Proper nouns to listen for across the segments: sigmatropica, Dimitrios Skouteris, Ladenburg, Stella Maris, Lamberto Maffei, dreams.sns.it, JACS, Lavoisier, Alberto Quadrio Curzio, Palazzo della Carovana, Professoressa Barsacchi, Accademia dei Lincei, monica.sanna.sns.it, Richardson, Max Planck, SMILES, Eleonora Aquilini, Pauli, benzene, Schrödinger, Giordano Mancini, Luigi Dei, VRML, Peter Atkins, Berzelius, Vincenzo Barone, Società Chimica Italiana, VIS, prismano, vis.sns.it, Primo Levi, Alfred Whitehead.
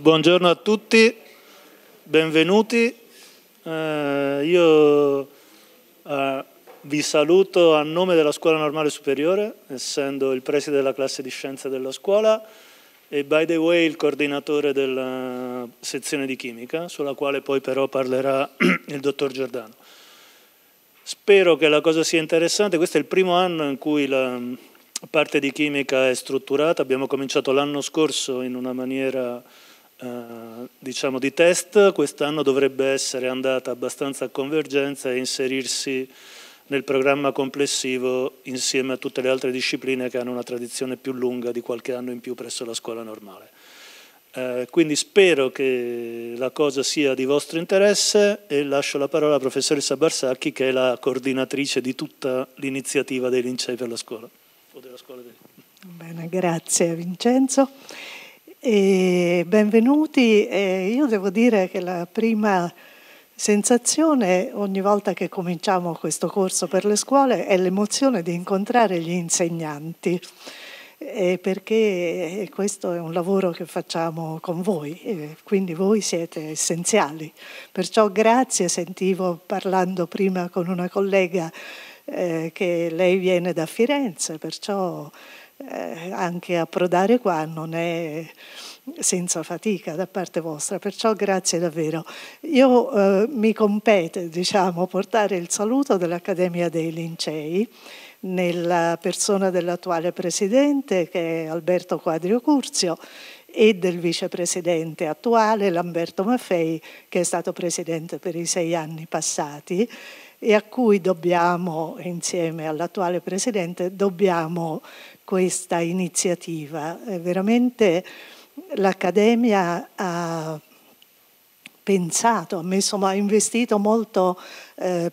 Buongiorno a tutti, benvenuti. Io vi saluto a nome della Scuola Normale Superiore, essendo il preside della classe di scienze della scuola e, by the way, il coordinatore della sezione di chimica, sulla quale poi però parlerà il dottor Giordano. Spero che la cosa sia interessante. Questo è il primo anno in cui la parte di chimica è strutturata. Abbiamo cominciato l'anno scorso in una maniera diciamo di test, quest'anno dovrebbe essere andata abbastanza a convergenza e inserirsi nel programma complessivo insieme a tutte le altre discipline che hanno una tradizione più lunga di qualche anno in più presso la scuola normale. Quindi spero che la cosa sia di vostro interesse e lascio la parola alla professoressa Barsacchi, che è la coordinatrice di tutta l'iniziativa dei lincei per la scuola. O della scuola dei... Bene, grazie Vincenzo. E benvenuti. Io devo dire che la prima sensazione ogni volta che cominciamo questo corso per le scuole è l'emozione di incontrare gli insegnanti, perché questo è un lavoro che facciamo con voi, quindi voi siete essenziali. Perciò grazie. Sentivo parlando prima con una collega che lei viene da Firenze, perciò anche approdare qua non è senza fatica da parte vostra, perciò grazie davvero. Io mi compete, diciamo, portare il saluto dell'Accademia dei Lincei nella persona dell'attuale presidente, che è Alberto Quadrio Curzio, e del vicepresidente attuale Lamberto Maffei, che è stato presidente per i 6 anni passati e a cui dobbiamo, insieme all'attuale presidente, dobbiamo questa iniziativa. Veramente l'Accademia ha pensato, ha investito molto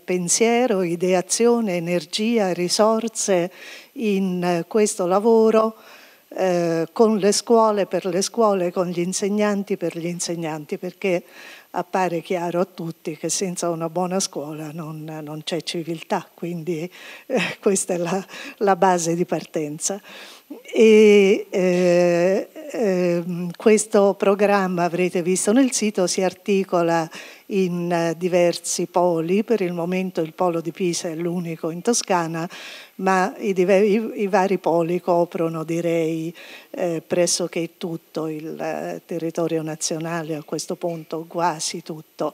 pensiero, ideazione, energia, risorse in questo lavoro con le scuole, per le scuole, con gli insegnanti, per gli insegnanti, perché appare chiaro a tutti che senza una buona scuola non c'è civiltà, quindi questa è la base di partenza. E questo programma, avrete visto nel sito, si articola in diversi poli. Per il momento il polo di Pisa è l'unico in Toscana, ma i vari poli coprono, direi, pressoché tutto il territorio nazionale, a questo punto quasi tutto,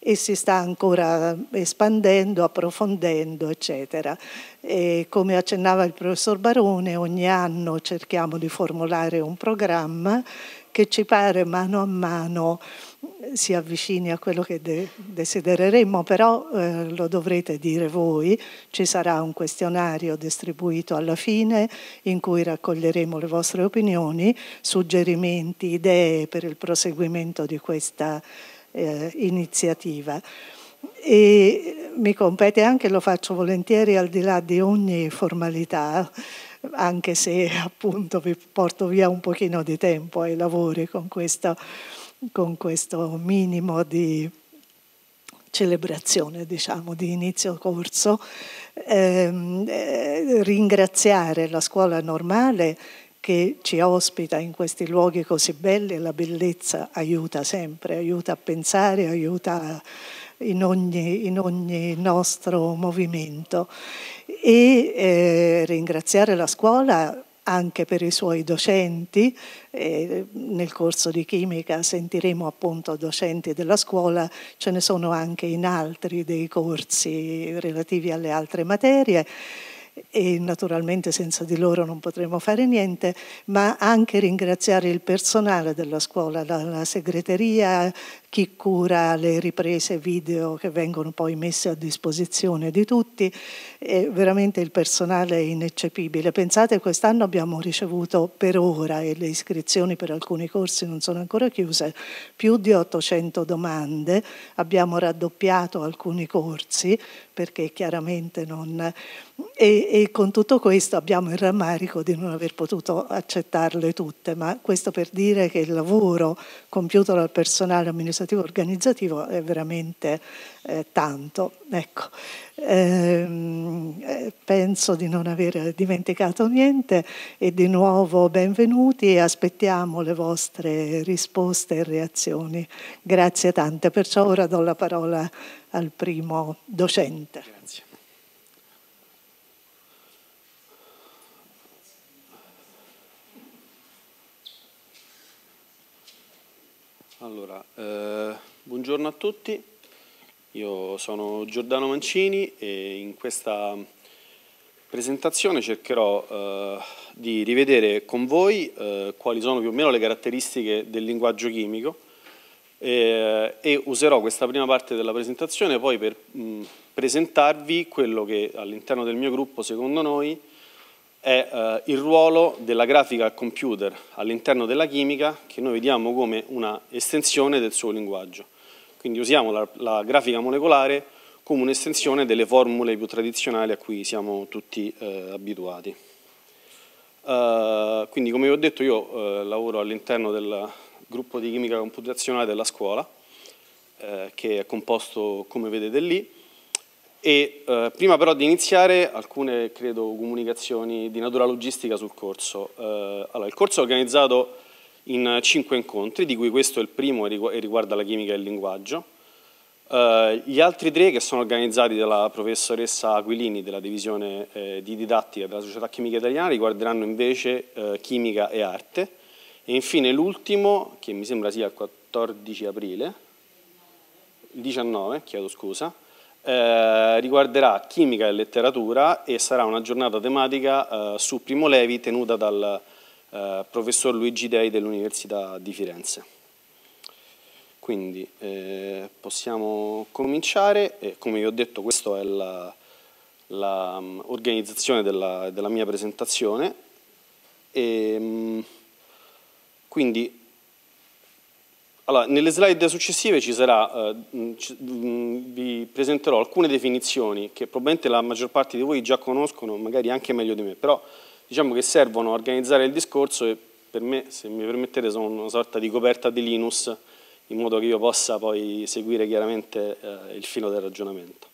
e si sta ancora espandendo, approfondendo, eccetera. E come accennava il professor Barone, ogni anno cerchiamo di formulare un programma che ci pare mano a mano si avvicini a quello che desidereremmo, però lo dovrete dire voi. Ci sarà un questionario distribuito alla fine in cui raccoglieremo le vostre opinioni, suggerimenti, idee per il proseguimento di questa iniziativa. E mi compete anche, lo faccio volentieri al di là di ogni formalità, anche se appunto vi porto via un pochino di tempo ai lavori con questo minimo di celebrazione, diciamo, di inizio corso, ringraziare la scuola normale che ci ospita in questi luoghi così belli. La bellezza aiuta sempre, aiuta a pensare, aiuta in ogni nostro movimento. E ringraziare la scuola anche per i suoi docenti. Nel corso di chimica sentiremo appunto docenti della scuola, ce ne sono anche in altri dei corsi relativi alle altre materie, e naturalmente senza di loro non potremo fare niente, ma anche ringraziare il personale della scuola, la segreteria, chi cura le riprese video che vengono poi messe a disposizione di tutti. Veramente il personale è ineccepibile. Pensate, quest'anno abbiamo ricevuto per ora, e le iscrizioni per alcuni corsi non sono ancora chiuse, più di 800 domande, abbiamo raddoppiato alcuni corsi perché chiaramente non... E con tutto questo abbiamo il rammarico di non aver potuto accettarle tutte, ma questo per dire che il lavoro compiuto dal personale amministrativo amministrativo organizzativo è veramente tanto. Ecco. Penso di non aver dimenticato niente e di nuovo benvenuti e aspettiamo le vostre risposte e reazioni. Grazie tante, perciò ora do la parola al primo docente. Grazie. Allora, buongiorno a tutti, io sono Giordano Mancini e in questa presentazione cercherò di rivedere con voi quali sono più o meno le caratteristiche del linguaggio chimico e userò questa prima parte della presentazione poi per presentarvi quello che all'interno del mio gruppo, secondo noi, è il ruolo della grafica al computer all'interno della chimica, che noi vediamo come una estensione del suo linguaggio. Quindi usiamo la grafica molecolare come un'estensione delle formule più tradizionali a cui siamo tutti abituati. Quindi, come vi ho detto, io lavoro all'interno del gruppo di chimica computazionale della scuola, che è composto, come vedete lì. E prima però di iniziare alcune, credo, comunicazioni di natura logistica sul corso. Allora, il corso è organizzato in 5 incontri, di cui questo è il primo e riguarda la chimica e il linguaggio. Gli altri 3, che sono organizzati dalla professoressa Aquilini della divisione di didattica della Società Chimica Italiana, riguarderanno invece chimica e arte. E infine l'ultimo, che mi sembra sia il 14 aprile, il 19, chiedo scusa, riguarderà chimica e letteratura e sarà una giornata tematica su Primo Levi tenuta dal professor Luigi Dei dell'Università di Firenze. Quindi possiamo cominciare e, come vi ho detto, questa è l'organizzazione della mia presentazione e, quindi, allora, nelle slide successive ci sarà, vi presenterò alcune definizioni che probabilmente la maggior parte di voi già conoscono, magari anche meglio di me, però diciamo che servono a organizzare il discorso e per me, se mi permettete, sono una sorta di coperta di Linus, in modo che io possa poi seguire chiaramente il filo del ragionamento.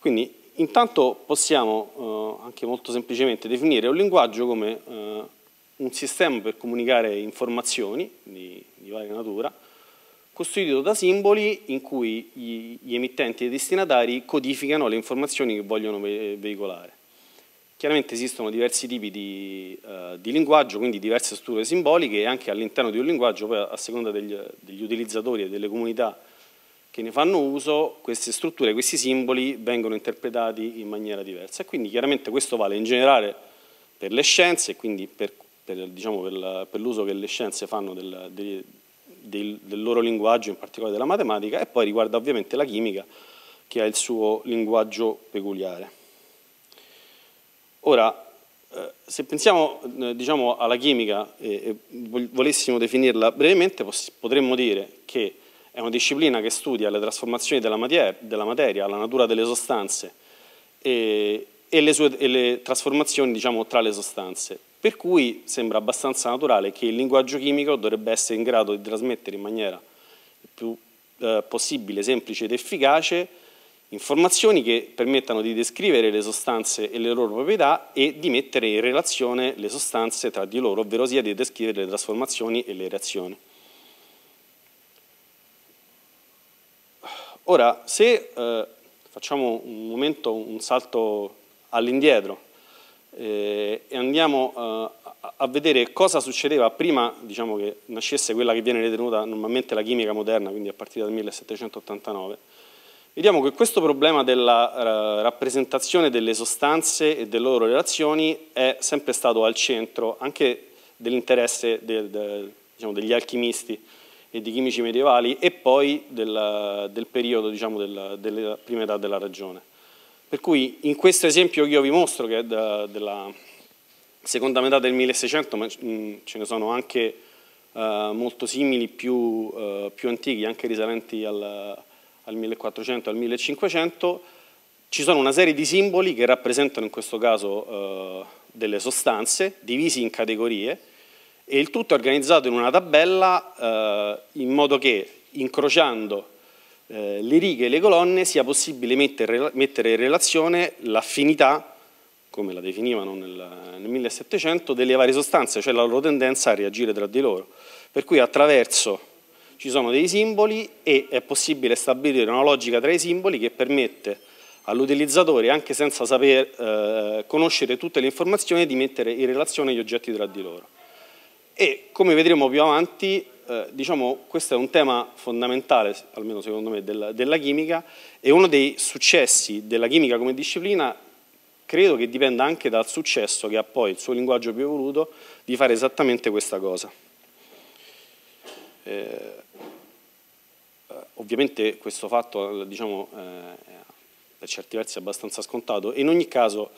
Quindi intanto possiamo anche molto semplicemente definire un linguaggio come un sistema per comunicare informazioni di varia natura, costituito da simboli in cui gli emittenti e i destinatari codificano le informazioni che vogliono veicolare. Chiaramente esistono diversi tipi di linguaggio, quindi diverse strutture simboliche, e anche all'interno di un linguaggio, poi a seconda degli utilizzatori e delle comunità che ne fanno uso, queste strutture, questi simboli vengono interpretati in maniera diversa. E quindi chiaramente questo vale in generale per le scienze, quindi per l'uso che le scienze fanno del loro linguaggio, in particolare della matematica, e poi riguarda ovviamente la chimica, che ha il suo linguaggio peculiare. Ora, se pensiamo alla chimica e volessimo definirla brevemente, potremmo dire che è una disciplina che studia le trasformazioni della materia, la natura delle sostanze e le trasformazioni tra le sostanze. Per cui sembra abbastanza naturale che il linguaggio chimico dovrebbe essere in grado di trasmettere in maniera più possibile, semplice ed efficace informazioni che permettano di descrivere le sostanze e le loro proprietà e di mettere in relazione le sostanze tra di loro, ovvero sia di descrivere le trasformazioni e le reazioni. Ora, se facciamo un momento, un salto all'indietro, e andiamo a vedere cosa succedeva prima che nascesse quella che viene ritenuta normalmente la chimica moderna, quindi a partire dal 1789, vediamo che questo problema della rappresentazione delle sostanze e delle loro relazioni è sempre stato al centro anche dell'interesse degli alchimisti e di chimici medievali e poi del periodo della prima età della ragione. Per cui in questo esempio che io vi mostro, che è della seconda metà del 1600, ma ce ne sono anche molto simili, più antichi, anche risalenti al 1400, al 1500, ci sono una serie di simboli che rappresentano in questo caso delle sostanze, divisi in categorie, e il tutto è organizzato in una tabella in modo che incrociando le righe e le colonne sia possibile mettere in relazione l'affinità, come la definivano nel 1700, delle varie sostanze, cioè la loro tendenza a reagire tra di loro. Per cui attraverso ci sono dei simboli e è possibile stabilire una logica tra i simboli che permette all'utilizzatore, anche senza saper conoscere tutte le informazioni, di mettere in relazione gli oggetti tra di loro. E come vedremo più avanti, diciamo, questo è un tema fondamentale, almeno secondo me, della chimica, e uno dei successi della chimica come disciplina credo che dipenda anche dal successo che ha poi il suo linguaggio più evoluto di fare esattamente questa cosa. Ovviamente questo fatto, diciamo, per certi versi è abbastanza scontato, e in ogni caso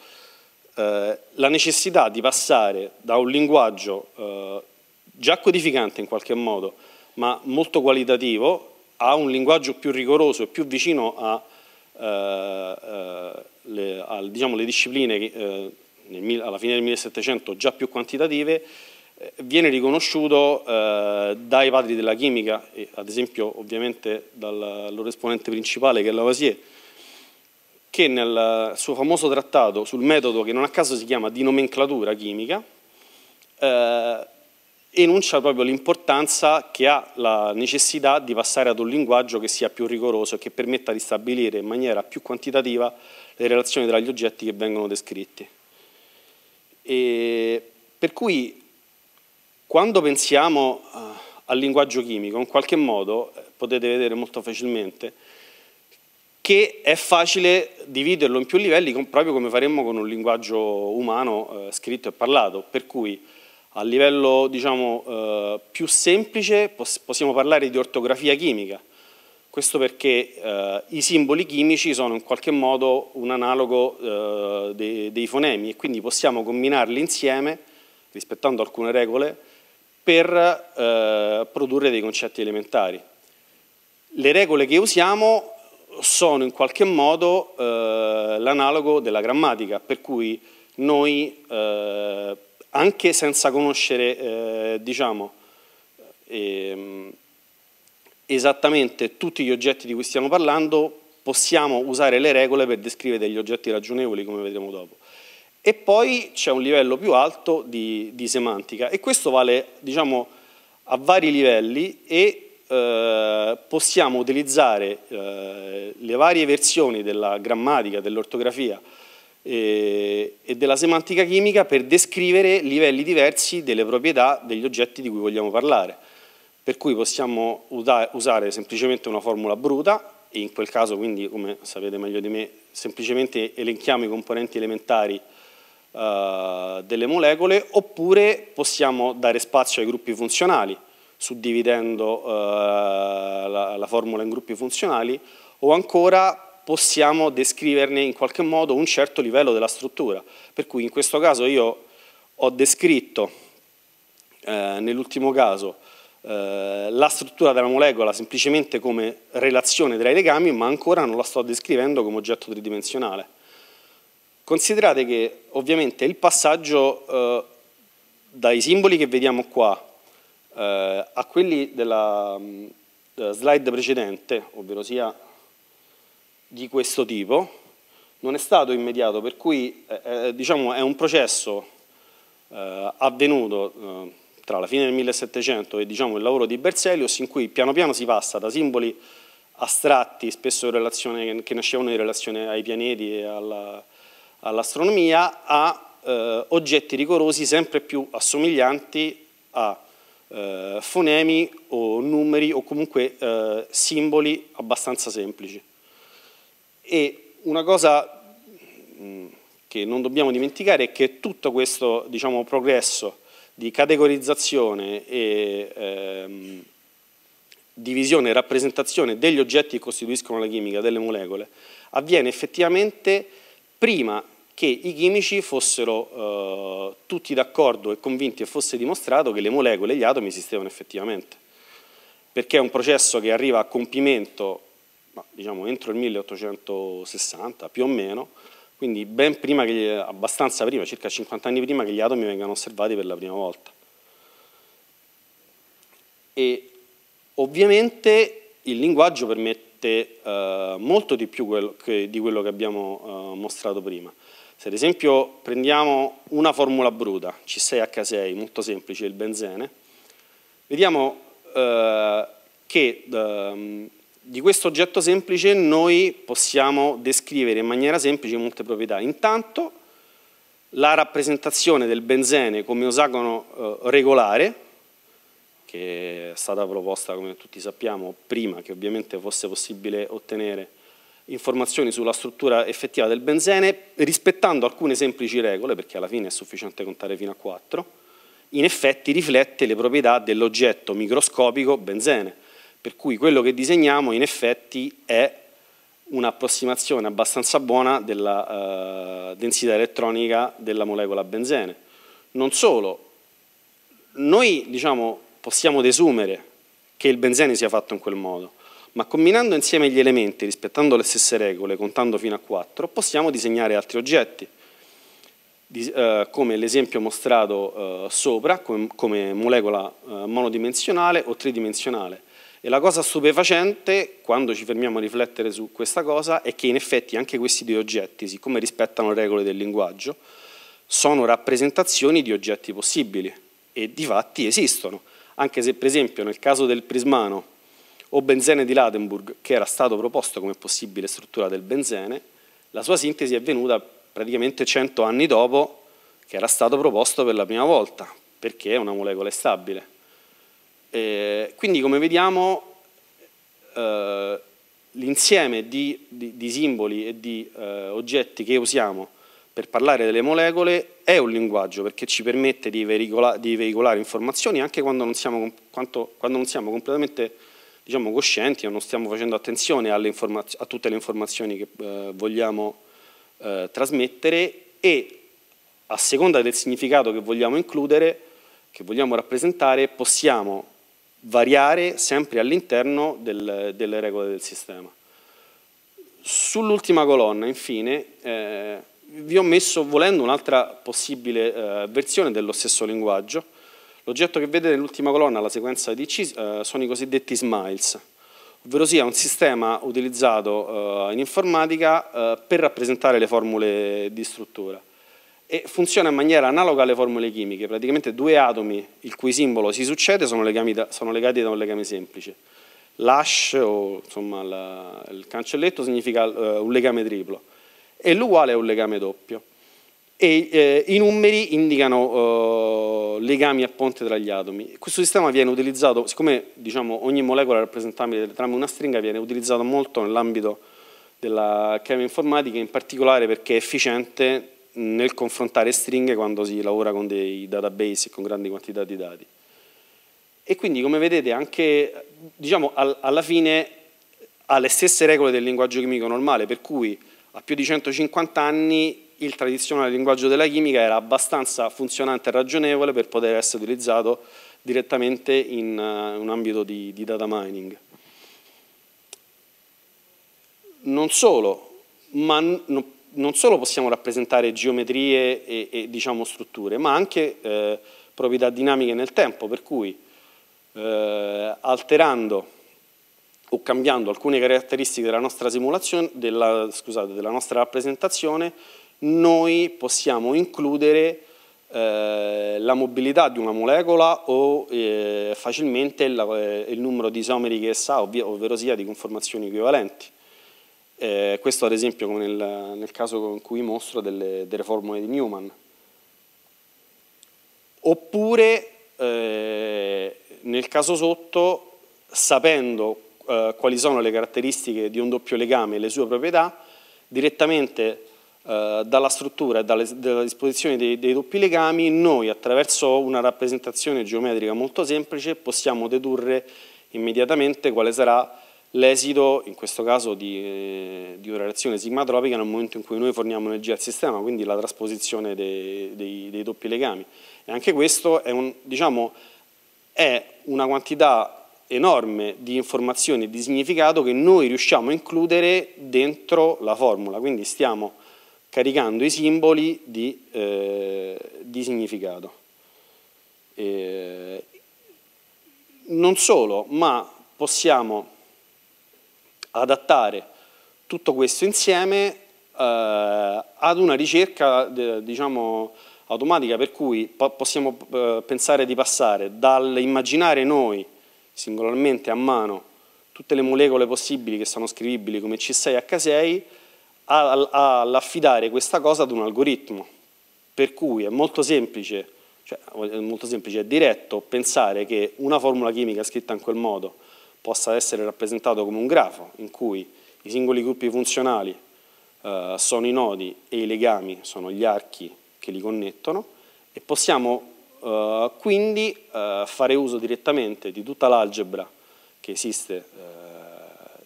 la necessità di passare da un linguaggio già codificante in qualche modo, ma molto qualitativo, a un linguaggio più rigoroso e più vicino alle discipline che alla fine del 1700 già più quantitative, viene riconosciuto dai padri della chimica, e ad esempio ovviamente dal loro esponente principale che è Lavoisier, che nel suo famoso trattato sul metodo, che non a caso si chiama di nomenclatura chimica, enuncia proprio l'importanza che ha la necessità di passare ad un linguaggio che sia più rigoroso e che permetta di stabilire in maniera più quantitativa le relazioni tra gli oggetti che vengono descritti. E per cui quando pensiamo al linguaggio chimico, in qualche modo potete vedere molto facilmente che è facile dividerlo in più livelli, proprio come faremmo con un linguaggio umano scritto e parlato, per cui a livello, diciamo, più semplice possiamo parlare di ortografia chimica, questo perché i simboli chimici sono in qualche modo un analogo dei fonemi, e quindi possiamo combinarli insieme, rispettando alcune regole, per produrre dei concetti elementari. Le regole che usiamo sono in qualche modo l'analogo della grammatica, per cui noi, anche senza conoscere diciamo, esattamente tutti gli oggetti di cui stiamo parlando, possiamo usare le regole per descrivere degli oggetti ragionevoli, come vedremo dopo. E poi c'è un livello più alto di semantica, e questo vale, diciamo, a vari livelli, e possiamo utilizzare le varie versioni della grammatica, dell'ortografia e della semantica chimica per descrivere livelli diversi delle proprietà degli oggetti di cui vogliamo parlare. Per cui possiamo usare semplicemente una formula bruta, e in quel caso, quindi, come sapete meglio di me, semplicemente elenchiamo i componenti elementari delle molecole, oppure possiamo dare spazio ai gruppi funzionali, suddividendo la formula in gruppi funzionali, o ancora possiamo descriverne in qualche modo un certo livello della struttura. Per cui in questo caso io ho descritto, nell'ultimo caso, la struttura della molecola semplicemente come relazione tra i legami, ma ancora non la sto descrivendo come oggetto tridimensionale. Considerate che ovviamente il passaggio dai simboli che vediamo qua a quelli della slide precedente, ovvero sia di questo tipo, non è stato immediato, per cui diciamo, è un processo avvenuto tra la fine del 1700 e, diciamo, il lavoro di Berzelius, in cui piano piano si passa da simboli astratti, spesso in relazione, che nascevano in relazione ai pianeti e all'astronomia, a oggetti rigorosi sempre più assomiglianti a fonemi o numeri, o comunque simboli abbastanza semplici. E una cosa che non dobbiamo dimenticare è che tutto questo, diciamo, progresso di categorizzazione e divisione e rappresentazione degli oggetti che costituiscono la chimica, delle molecole, avviene effettivamente prima che i chimici fossero tutti d'accordo e convinti e fosse dimostrato che le molecole e gli atomi esistevano effettivamente, perché è un processo che arriva a compimento, diciamo, entro il 1860 più o meno, quindi ben prima che, abbastanza prima, circa 50 anni prima che gli atomi vengano osservati per la prima volta. E ovviamente il linguaggio permette molto di più di quello che abbiamo mostrato prima. Se ad esempio prendiamo una formula bruta, C6H6, molto semplice, il benzene, vediamo che di questo oggetto semplice noi possiamo descrivere in maniera semplice molte proprietà. Intanto la rappresentazione del benzene come osagono regolare, che è stata proposta, come tutti sappiamo, prima che ovviamente fosse possibile ottenere informazioni sulla struttura effettiva del benzene, rispettando alcune semplici regole, perché alla fine è sufficiente contare fino a 4, in effetti riflette le proprietà dell'oggetto microscopico benzene, per cui quello che disegniamo in effetti è un'approssimazione abbastanza buona della densità elettronica della molecola benzene. Non solo, noi diciamo possiamo desumere che il benzene sia fatto in quel modo, ma combinando insieme gli elementi, rispettando le stesse regole, contando fino a 4, possiamo disegnare altri oggetti, come l'esempio mostrato sopra, come molecola monodimensionale o tridimensionale. E la cosa stupefacente, quando ci fermiamo a riflettere su questa cosa, è che in effetti anche questi due oggetti, siccome rispettano le regole del linguaggio, sono rappresentazioni di oggetti possibili, e di fatti esistono, anche se per esempio nel caso del prismano o benzene di Ladenburg, che era stato proposto come possibile struttura del benzene, la sua sintesi è venuta praticamente 100 anni dopo che era stato proposto per la prima volta, perché è una molecola stabile. Quindi, come vediamo, l'insieme di simboli e di oggetti che usiamo per parlare delle molecole è un linguaggio, perché ci permette di veicolare informazioni anche quando non siamo completamente, diciamo, coscienti o non stiamo facendo attenzione a tutte le informazioni che vogliamo trasmettere, e a seconda del significato che vogliamo includere, che vogliamo rappresentare, possiamo variare sempre all'interno delle regole del sistema. Sull'ultima colonna, infine, vi ho messo, volendo, un'altra possibile versione dello stesso linguaggio. L'oggetto che vedete nell'ultima colonna, la sequenza di C, sono i cosiddetti smiles, ovvero sia un sistema utilizzato in informatica per rappresentare le formule di struttura, e funziona in maniera analoga alle formule chimiche. Praticamente due atomi il cui simbolo si succede sono legati da un legame semplice. L'hash, o insomma il cancelletto, significa un legame triplo, e l'uguale è un legame doppio, e i numeri indicano legami a ponte tra gli atomi. Questo sistema viene utilizzato, siccome diciamo ogni molecola è rappresentabile tramite una stringa, viene utilizzato molto nell'ambito della chemioinformatica, in particolare perché è efficiente nel confrontare stringhe quando si lavora con dei database e con grandi quantità di dati. E quindi, come vedete, anche diciamo alla fine ha le stesse regole del linguaggio chimico normale, per cui a più di 150 anni il tradizionale linguaggio della chimica era abbastanza funzionante e ragionevole per poter essere utilizzato direttamente in un ambito di data mining. Non solo possiamo rappresentare geometrie e diciamo strutture, ma anche proprietà dinamiche nel tempo, per cui alterando o cambiando alcune caratteristiche della nostra rappresentazione, noi possiamo includere la mobilità di una molecola o facilmente il numero di isomeri che essa ha, ovvero sia di conformazioni equivalenti. Questo ad esempio come nel caso in cui mostro delle formule di Newman. Oppure nel caso sotto, sapendo quali sono le caratteristiche di un doppio legame e le sue proprietà, direttamente dalla struttura e dalla disposizione dei doppi legami, noi attraverso una rappresentazione geometrica molto semplice possiamo dedurre immediatamente quale sarà l'esito, in questo caso di una reazione sigmatropica, nel momento in cui noi forniamo energia al sistema, quindi la trasposizione dei doppi legami. E anche questo è una quantità enorme di informazioni e di significato che noi riusciamo a includere dentro la formula, quindi stiamo caricando i simboli di significato. Non solo, ma possiamo adattare tutto questo insieme ad una ricerca, diciamo, automatica, per cui possiamo pensare di passare dall'immaginare noi singolarmente a mano tutte le molecole possibili che sono scrivibili come C6H6 all'affidare questa cosa ad un algoritmo, per cui è molto semplice, è diretto pensare che una formula chimica scritta in quel modo possa essere rappresentato come un grafo in cui i singoli gruppi funzionali sono i nodi e i legami sono gli archi che li connettono, e possiamo quindi fare uso direttamente di tutta l'algebra che esiste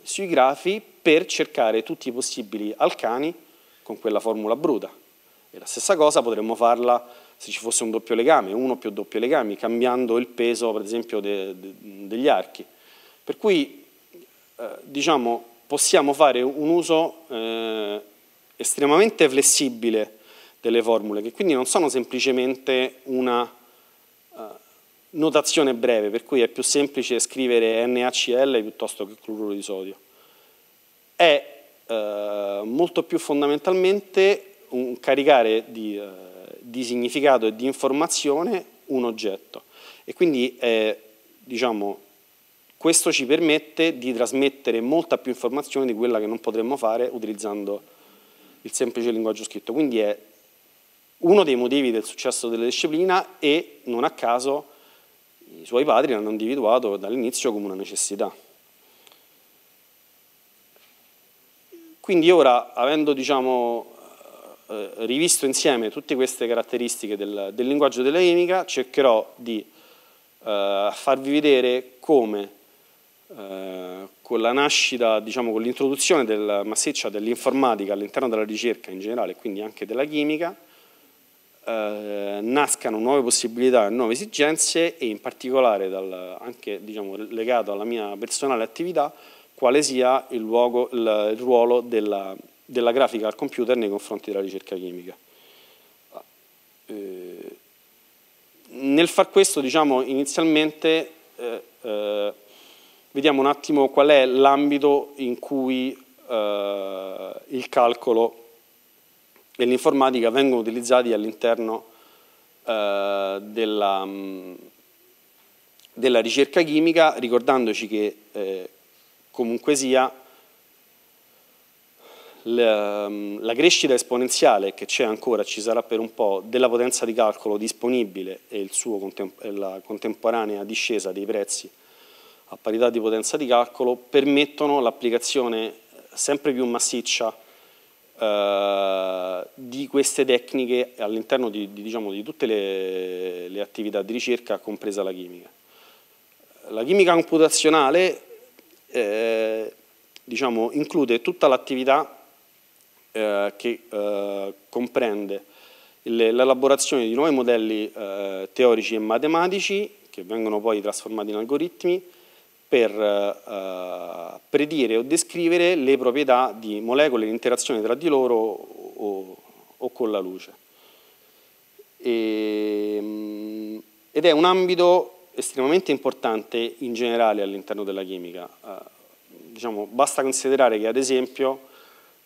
sui grafi per cercare tutti i possibili alcani con quella formula bruta. E la stessa cosa potremmo farla se ci fosse un doppio legame, uno più doppio legami, cambiando il peso per esempio degli archi. Per cui diciamo, possiamo fare un uso estremamente flessibile delle formule, che quindi non sono semplicemente una notazione breve, per cui è più semplice scrivere NaCl piuttosto che cloruro di sodio. È molto più fondamentalmente un caricare di significato e di informazione un oggetto, e quindi diciamo, questo ci permette di trasmettere molta più informazione di quella che non potremmo fare utilizzando il semplice linguaggio scritto. Quindi è uno dei motivi del successo della disciplina, e non a caso i suoi padri l'hanno individuato dall'inizio come una necessità. Quindi ora, avendo diciamo, rivisto insieme tutte queste caratteristiche del linguaggio della chimica, cercherò di farvi vedere come con la nascita, diciamo, con l'introduzione del massiccia dell'informatica all'interno della ricerca in generale, quindi anche della chimica, nascano nuove possibilità e nuove esigenze, e in particolare anche diciamo, legato alla mia personale attività, quale sia il ruolo della grafica al computer nei confronti della ricerca chimica. Nel far questo, diciamo, inizialmente vediamo un attimo qual è l'ambito in cui il calcolo e l'informatica vengono utilizzati all'interno della ricerca chimica, ricordandoci che comunque sia la crescita esponenziale che c'è ancora, ci sarà per un po', della potenza di calcolo disponibile e la contemporanea discesa dei prezzi a parità di potenza di calcolo permettono l'applicazione sempre più massiccia di queste tecniche all'interno diciamo, di tutte le attività di ricerca, compresa la chimica. La chimica computazionale diciamo, include tutta l'attività che comprende l'elaborazione di nuovi modelli teorici e matematici, che vengono poi trasformati in algoritmi, per predire o descrivere le proprietà di molecole in interazione tra di loro o con la luce. Ed è un ambito estremamente importante in generale all'interno della chimica. Diciamo, basta considerare che ad esempio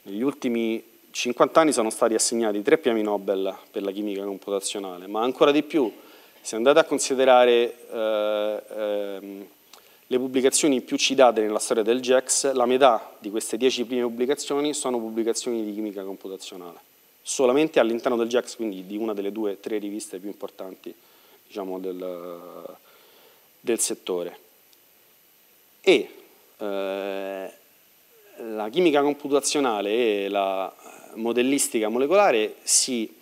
negli ultimi 50 anni sono stati assegnati 3 premi Nobel per la chimica computazionale, ma ancora di più se andate a considerare le pubblicazioni più citate nella storia del JACS, la metà di queste 10 prime pubblicazioni sono pubblicazioni di chimica computazionale, solamente all'interno del JACS, quindi di una delle 2 o 3 riviste più importanti, diciamo, del settore. E la chimica computazionale e la modellistica molecolare si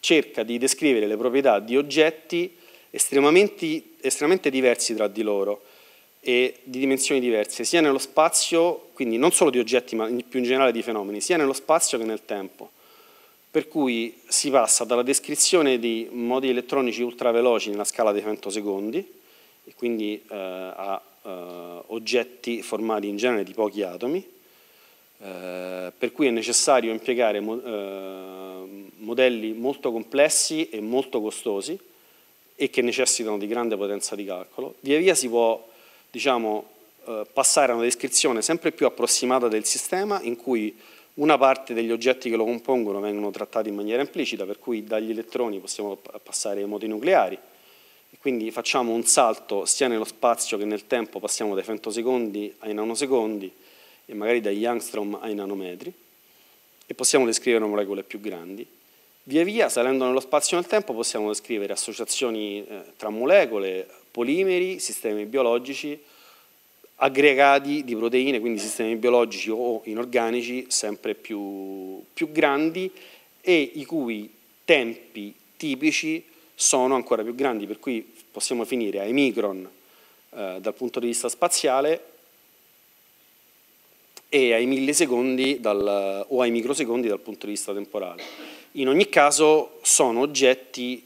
cerca di descrivere le proprietà di oggetti estremamente diversi tra di loro e di dimensioni diverse, sia nello spazio, quindi non solo di oggetti ma più in generale di fenomeni, sia nello spazio che nel tempo. Per cui si passa dalla descrizione di modi elettronici ultraveloci nella scala dei femtosecondi, e quindi a oggetti formati in genere di pochi atomi, per cui è necessario impiegare modelli molto complessi e molto costosi e che necessitano di grande potenza di calcolo. Via via si può, diciamo, passare a una descrizione sempre più approssimata del sistema, in cui una parte degli oggetti che lo compongono vengono trattati in maniera implicita, per cui dagli elettroni possiamo passare ai moti nucleari, e quindi facciamo un salto sia nello spazio che nel tempo, passiamo dai femtosecondi ai nanosecondi e magari dagli angstrom ai nanometri, e possiamo descrivere molecole più grandi. Via via, salendo nello spazio e nel tempo, possiamo descrivere associazioni tra molecole, polimeri, sistemi biologici, aggregati di proteine, quindi sistemi biologici o inorganici sempre più grandi, e i cui tempi tipici sono ancora più grandi, per cui possiamo finire ai micron dal punto di vista spaziale, e ai millisecondi o ai microsecondi dal punto di vista temporale. In ogni caso sono oggetti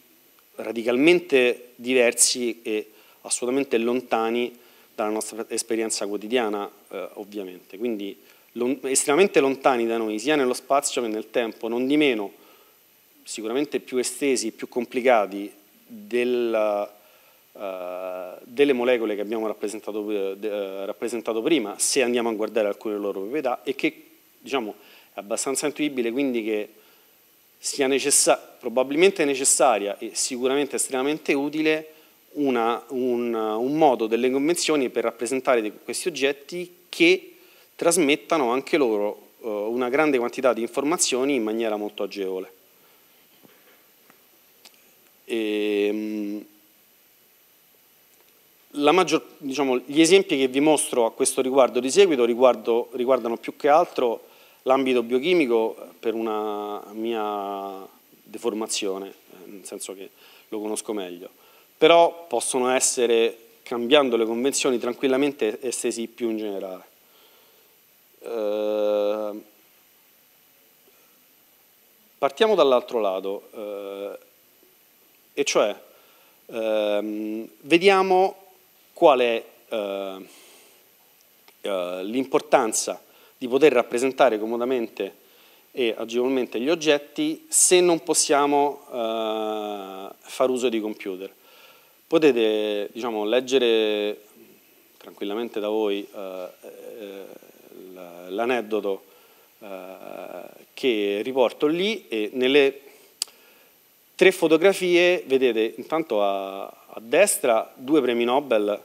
radicalmente diversi e assolutamente lontani dalla nostra esperienza quotidiana, ovviamente, quindi estremamente lontani da noi sia nello spazio che nel tempo, non di meno sicuramente più estesi, più complicati delle molecole che abbiamo rappresentato prima, se andiamo a guardare alcune loro proprietà, e che, diciamo, è abbastanza intuibile quindi che sia probabilmente necessaria e sicuramente estremamente utile un modo delle convenzioni per rappresentare questi oggetti che trasmettano anche loro una grande quantità di informazioni in maniera molto agevole. Diciamo, gli esempi che vi mostro a questo riguardo di seguito riguardano più che altro l'ambito biochimico per una mia deformazione, nel senso che lo conosco meglio, però possono essere, cambiando le convenzioni, tranquillamente estesi più in generale. Partiamo dall'altro lato, e cioè vediamo qual è l'importanza di poter rappresentare comodamente e agevolmente gli oggetti se non possiamo far uso di computer. Potete, diciamo, leggere tranquillamente da voi l'aneddoto che riporto lì, e nelle tre fotografie vedete intanto a destra due premi Nobel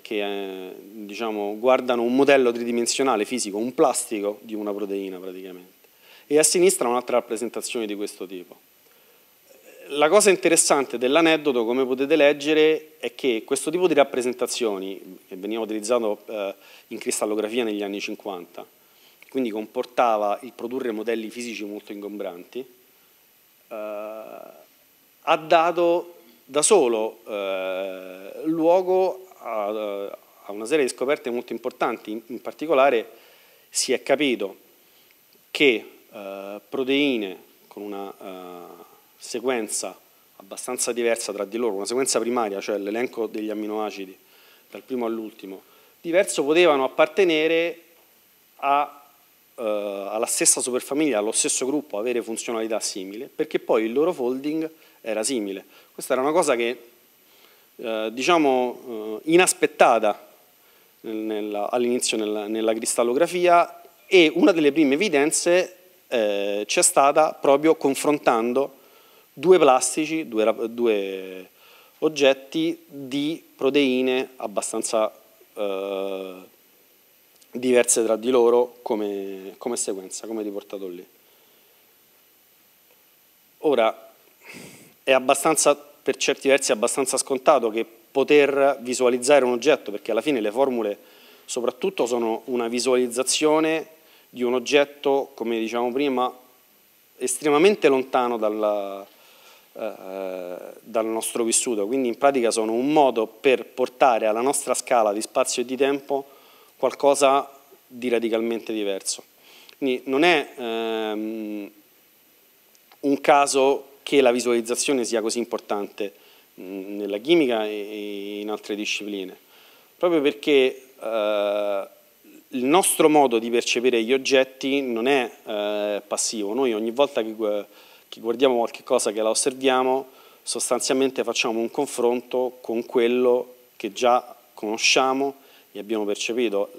che diciamo, guardano un modello tridimensionale fisico, un plastico di una proteina praticamente, e a sinistra un'altra rappresentazione di questo tipo. La cosa interessante dell'aneddoto, come potete leggere, è che questo tipo di rappresentazioni, che veniva utilizzato in cristallografia negli anni 50, quindi comportava il produrre modelli fisici molto ingombranti, ha dato da solo luogo a una serie di scoperte molto importanti. In particolare si è capito che proteine con una sequenza abbastanza diversa tra di loro, una sequenza primaria, cioè l'elenco degli amminoacidi dal primo all'ultimo, diverso, potevano appartenere alla stessa superfamiglia, allo stesso gruppo, avere funzionalità simile, perché poi il loro folding era simile. Questa era una cosa che, diciamo, inaspettata all'inizio nella cristallografia, e una delle prime evidenze c'è stata proprio confrontando due plastici, due oggetti di proteine abbastanza diverse tra di loro come sequenza, come riportato lì. Ora, è abbastanza, per certi versi abbastanza scontato che poter visualizzare un oggetto, perché alla fine le formule soprattutto sono una visualizzazione di un oggetto, come dicevamo prima, estremamente lontano dal nostro vissuto, quindi in pratica sono un modo per portare alla nostra scala di spazio e di tempo qualcosa di radicalmente diverso. Quindi non è un caso che la visualizzazione sia così importante nella chimica e in altre discipline, proprio perché il nostro modo di percepire gli oggetti non è passivo. Noi ogni volta che guardiamo qualche cosa, che la osserviamo, sostanzialmente facciamo un confronto con quello che già conosciamo e abbiamo percepito.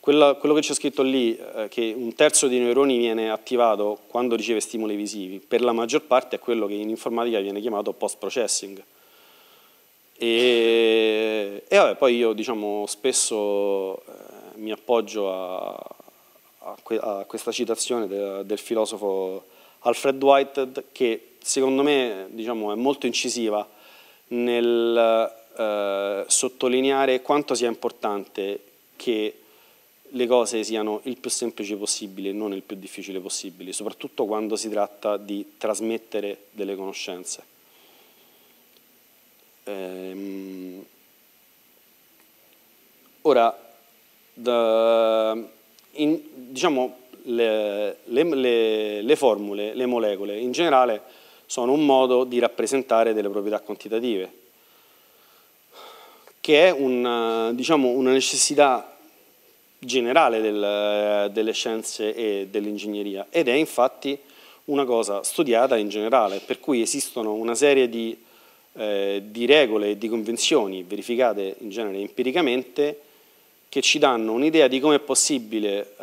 Quello che c'è scritto lì, che un terzo dei neuroni viene attivato quando riceve stimoli visivi, per la maggior parte è quello che in informatica viene chiamato post-processing. E vabbè, poi io diciamo, spesso mi appoggio a questa citazione del filosofo Alfred Whitehead, che secondo me diciamo, è molto incisiva nel sottolineare quanto sia importante che le cose siano il più semplici possibile e non il più difficile possibile, soprattutto quando si tratta di trasmettere delle conoscenze. Ora, diciamo, le formule, le molecole, in generale, sono un modo di rappresentare delle proprietà quantitative, che è diciamo, una necessità generale delle scienze e dell'ingegneria, ed è infatti una cosa studiata in generale, per cui esistono una serie di regole e di convenzioni verificate in genere empiricamente che ci danno un'idea di come è possibile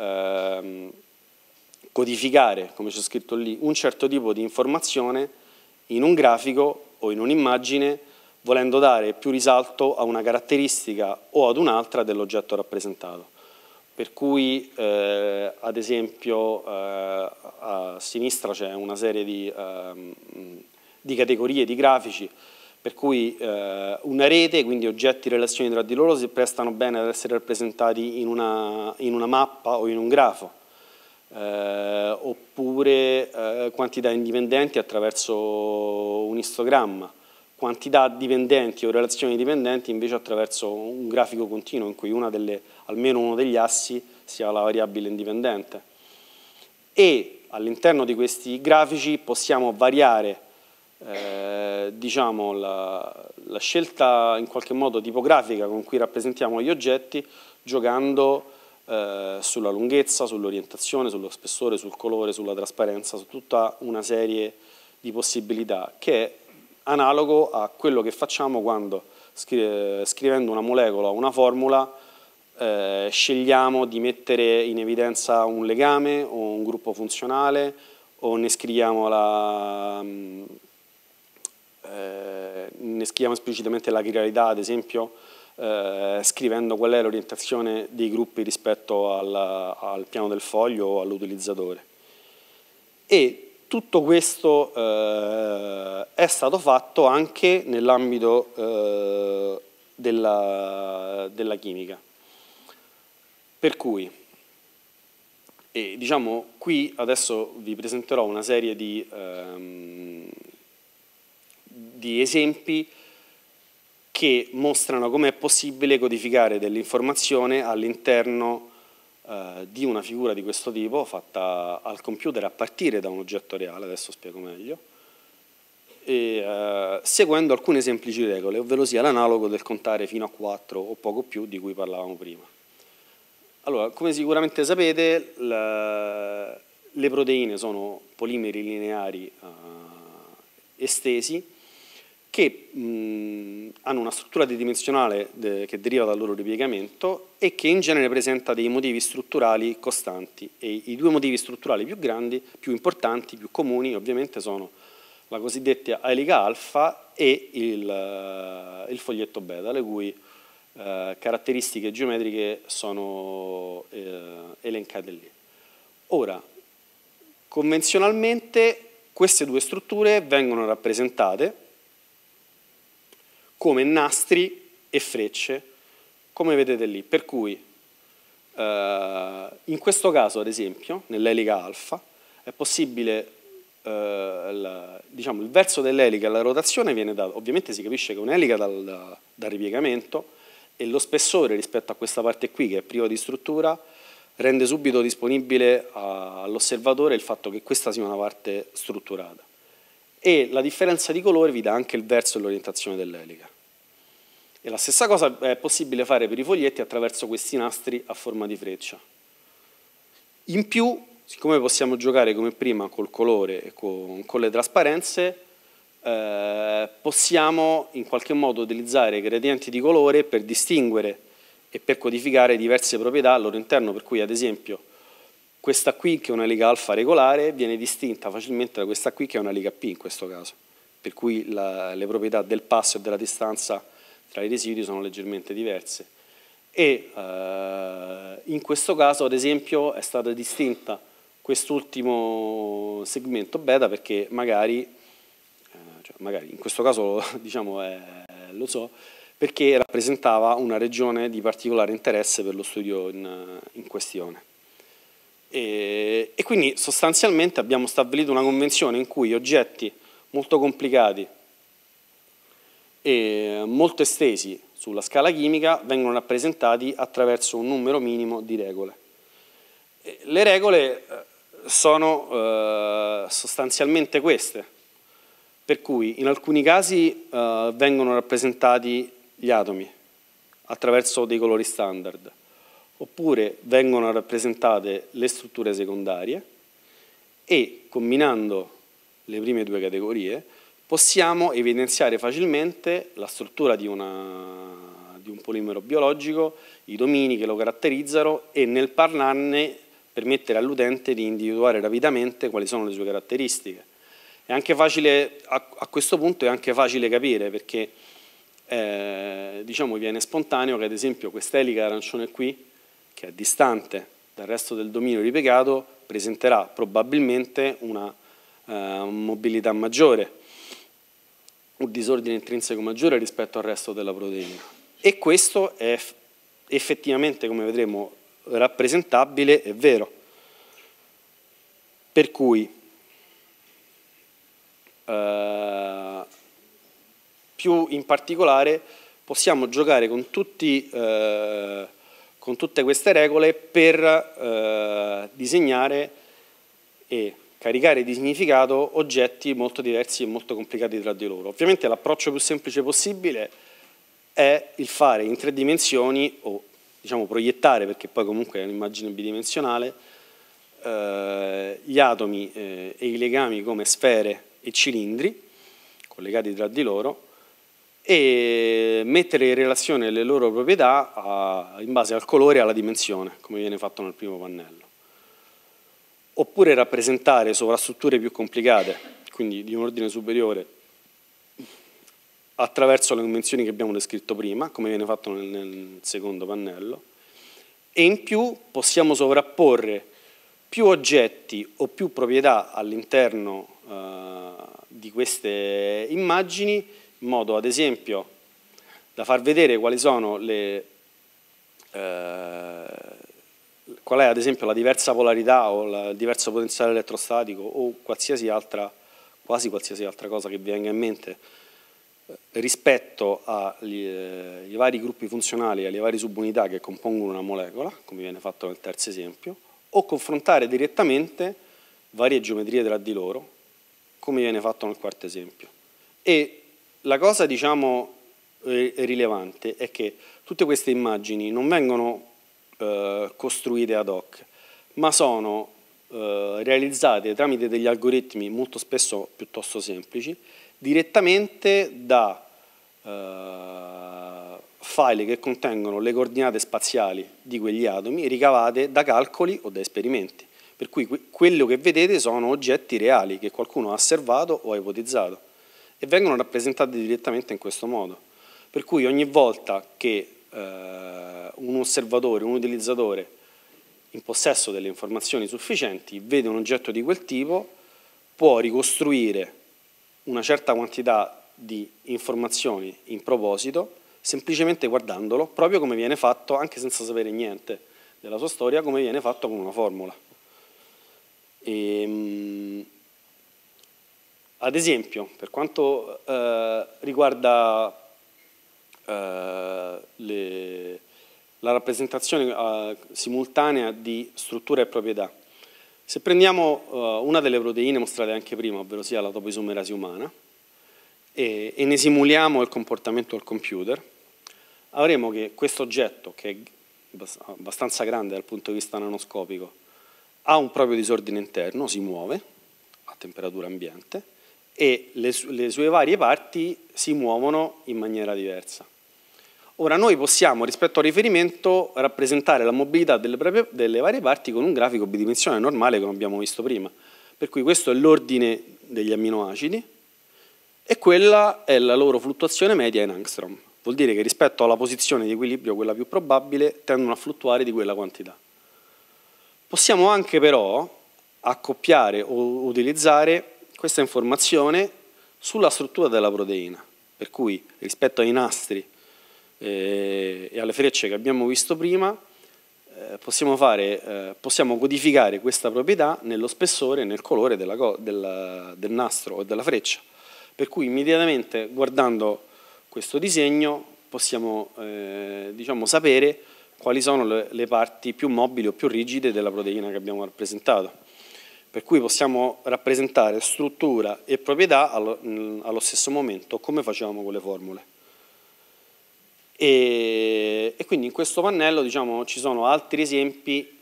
codificare, come c'è scritto lì, un certo tipo di informazione in un grafico o in un'immagine, volendo dare più risalto a una caratteristica o ad un'altra dell'oggetto rappresentato. Per cui, ad esempio, a sinistra c'è una serie di categorie, di grafici, per cui una rete, quindi oggetti e relazioni tra di loro, si prestano bene ad essere rappresentati in una mappa o in un grafo, oppure quantità indipendenti attraverso un istogramma, quantità dipendenti o relazioni dipendenti invece attraverso un grafico continuo in cui almeno uno degli assi sia la variabile indipendente. E all'interno di questi grafici possiamo variare diciamo, la scelta in qualche modo tipografica con cui rappresentiamo gli oggetti, giocando sulla lunghezza, sull'orientazione, sullo spessore, sul colore, sulla trasparenza, su tutta una serie di possibilità, che è analogo a quello che facciamo quando, scrivendo una molecola o una formula, scegliamo di mettere in evidenza un legame o un gruppo funzionale, o ne scriviamo esplicitamente la chiralità, ad esempio, scrivendo qual è l'orientazione dei gruppi rispetto al piano del foglio o all'utilizzatore. E tutto questo è stato fatto anche nell'ambito della chimica. Per cui, diciamo, qui adesso vi presenterò una serie di esempi che mostrano com'è possibile codificare dell'informazione all'interno di una figura di questo tipo fatta al computer a partire da un oggetto reale, adesso spiego meglio, e seguendo alcune semplici regole, ovvero sia l'analogo del contare fino a 4 o poco più di cui parlavamo prima. Allora, come sicuramente sapete, le proteine sono polimeri lineari estesi che hanno una struttura tridimensionale che deriva dal loro ripiegamento e che in genere presenta dei motivi strutturali costanti, e i due motivi strutturali più grandi, più importanti, più comuni ovviamente sono la cosiddetta elica alfa e il foglietto beta, le cui caratteristiche geometriche sono elencate lì. Ora, convenzionalmente queste due strutture vengono rappresentate come nastri e frecce, come vedete lì, per cui in questo caso, ad esempio, nell'elica alfa, è possibile, diciamo, il verso dell'elica, la rotazione viene dato, ovviamente si capisce che è un'elica dal ripiegamento, e lo spessore rispetto a questa parte qui, che è priva di struttura, rende subito disponibile all'osservatore il fatto che questa sia una parte strutturata. E la differenza di colore vi dà anche il verso e l'orientazione dell'elica. E la stessa cosa è possibile fare per i foglietti attraverso questi nastri a forma di freccia. In più, siccome possiamo giocare come prima col colore e con le trasparenze, possiamo in qualche modo utilizzare gradienti di colore per distinguere e per codificare diverse proprietà al loro interno, per cui ad esempio questa qui che è una lega alfa regolare viene distinta facilmente da questa qui che è una lega P in questo caso, per cui le proprietà del passo e della distanza tra i residui sono leggermente diverse. E in questo caso ad esempio è stata distinta quest'ultimo segmento beta perché magari in questo caso diciamo lo so, perché rappresentava una regione di particolare interesse per lo studio in questione. E quindi sostanzialmente abbiamo stabilito una convenzione in cui oggetti molto complicati e molto estesi sulla scala chimica vengono rappresentati attraverso un numero minimo di regole. Le regole sono sostanzialmente queste, per cui in alcuni casi vengono rappresentati gli atomi attraverso dei colori standard, oppure vengono rappresentate le strutture secondarie e, combinando le prime due categorie, possiamo evidenziare facilmente la struttura di un polimero biologico, i domini che lo caratterizzano e nel parlarne permettere all'utente di individuare rapidamente quali sono le sue caratteristiche. È anche facile, a questo punto è anche facile capire, perché diciamo viene spontaneo che ad esempio quest'elica arancione qui, che è distante dal resto del dominio ripiegato, presenterà probabilmente una mobilità maggiore, un disordine intrinseco maggiore rispetto al resto della proteina. E questo è effettivamente, come vedremo, rappresentabile e vero. Per cui più in particolare possiamo giocare con tutte queste regole per disegnare e caricare di significato oggetti molto diversi e molto complicati tra di loro. Ovviamente l'approccio più semplice possibile è il fare in tre dimensioni, o diciamo proiettare, perché poi comunque è un'immagine bidimensionale, gli atomi e i legami come sfere e cilindri collegati tra di loro e mettere in relazione le loro proprietà in base al colore e alla dimensione, come viene fatto nel primo pannello. Oppure rappresentare sovrastrutture più complicate, quindi di un ordine superiore, attraverso le convenzioni che abbiamo descritto prima, come viene fatto nel secondo pannello, e in più possiamo sovrapporre più oggetti o più proprietà all'interno di queste immagini, in modo ad esempio da far vedere quali sono qual è ad esempio la diversa polarità o il diverso potenziale elettrostatico o quasi qualsiasi altra cosa che vi venga in mente rispetto ai vari gruppi funzionali e alle varie subunità che compongono una molecola, come viene fatto nel terzo esempio, o confrontare direttamente varie geometrie tra di loro, come viene fatto nel quarto esempio. E la cosa, diciamo, rilevante è che tutte queste immagini non vengono costruite ad hoc, ma sono realizzate tramite degli algoritmi molto spesso piuttosto semplici, direttamente da file che contengono le coordinate spaziali di quegli atomi ricavate da calcoli o da esperimenti, per cui quello che vedete sono oggetti reali che qualcuno ha osservato o ha ipotizzato e vengono rappresentati direttamente in questo modo, per cui ogni volta che un osservatore, un utilizzatore in possesso delle informazioni sufficienti vede un oggetto di quel tipo, può ricostruire una certa quantità di informazioni in proposito semplicemente guardandolo, proprio come viene fatto, anche senza sapere niente della sua storia, come viene fatto con una formula. Ad esempio, per quanto riguarda la rappresentazione simultanea di struttura e proprietà. Se prendiamo una delle proteine mostrate anche prima, ovvero sia la topoisomerasi umana, e ne simuliamo il comportamento al computer, avremo che questo oggetto, che è abbastanza grande dal punto di vista nanoscopico, ha un proprio disordine interno, si muove a temperatura ambiente e le sue varie parti si muovono in maniera diversa. Ora noi possiamo, rispetto al riferimento, rappresentare la mobilità delle varie parti con un grafico bidimensionale normale come abbiamo visto prima. Per cui questo è l'ordine degli amminoacidi e quella è la loro fluttuazione media in angstrom. Vuol dire che rispetto alla posizione di equilibrio, quella più probabile, tendono a fluttuare di quella quantità. Possiamo anche però accoppiare o utilizzare questa informazione sulla struttura della proteina. Per cui rispetto ai nastri e alle frecce che abbiamo visto prima, possiamo codificare questa proprietà nello spessore e nel colore del nastro o della freccia. Per cui immediatamente guardando questo disegno possiamo sapere quali sono le parti più mobili o più rigide della proteina che abbiamo rappresentato. Per cui possiamo rappresentare struttura e proprietà allo stesso momento come facevamo con le formule. E quindi in questo pannello ci sono altri esempi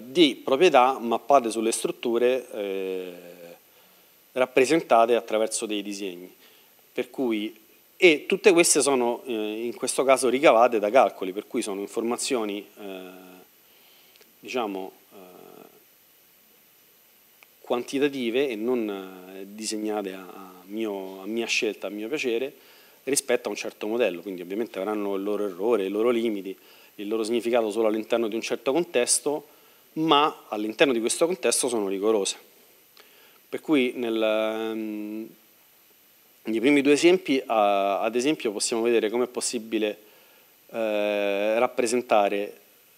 di proprietà mappate sulle strutture rappresentate attraverso dei disegni. Per cui, e tutte queste sono in questo caso ricavate da calcoli, per cui sono informazioni quantitative e non disegnate a mia scelta, a mio piacere, rispetto a un certo modello, quindi ovviamente avranno il loro errore, i loro limiti, il loro significato solo all'interno di un certo contesto, ma all'interno di questo contesto sono rigorose. Per cui nei primi due esempi, ad esempio, possiamo vedere come è possibile rappresentare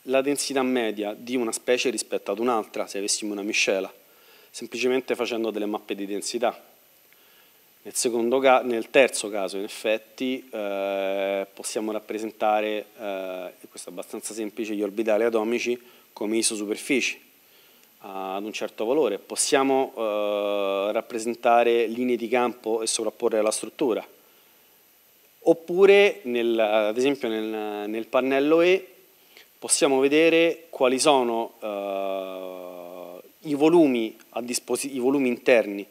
la densità media di una specie rispetto ad un'altra, se avessimo una miscela, semplicemente facendo delle mappe di densità. Nel terzo caso, in effetti, possiamo rappresentare, questo è abbastanza semplice, gli orbitali atomici come isosuperfici ad un certo valore. Possiamo rappresentare linee di campo e sovrapporre la struttura. Oppure, ad esempio, nel pannello E, possiamo vedere quali sono i volumi interni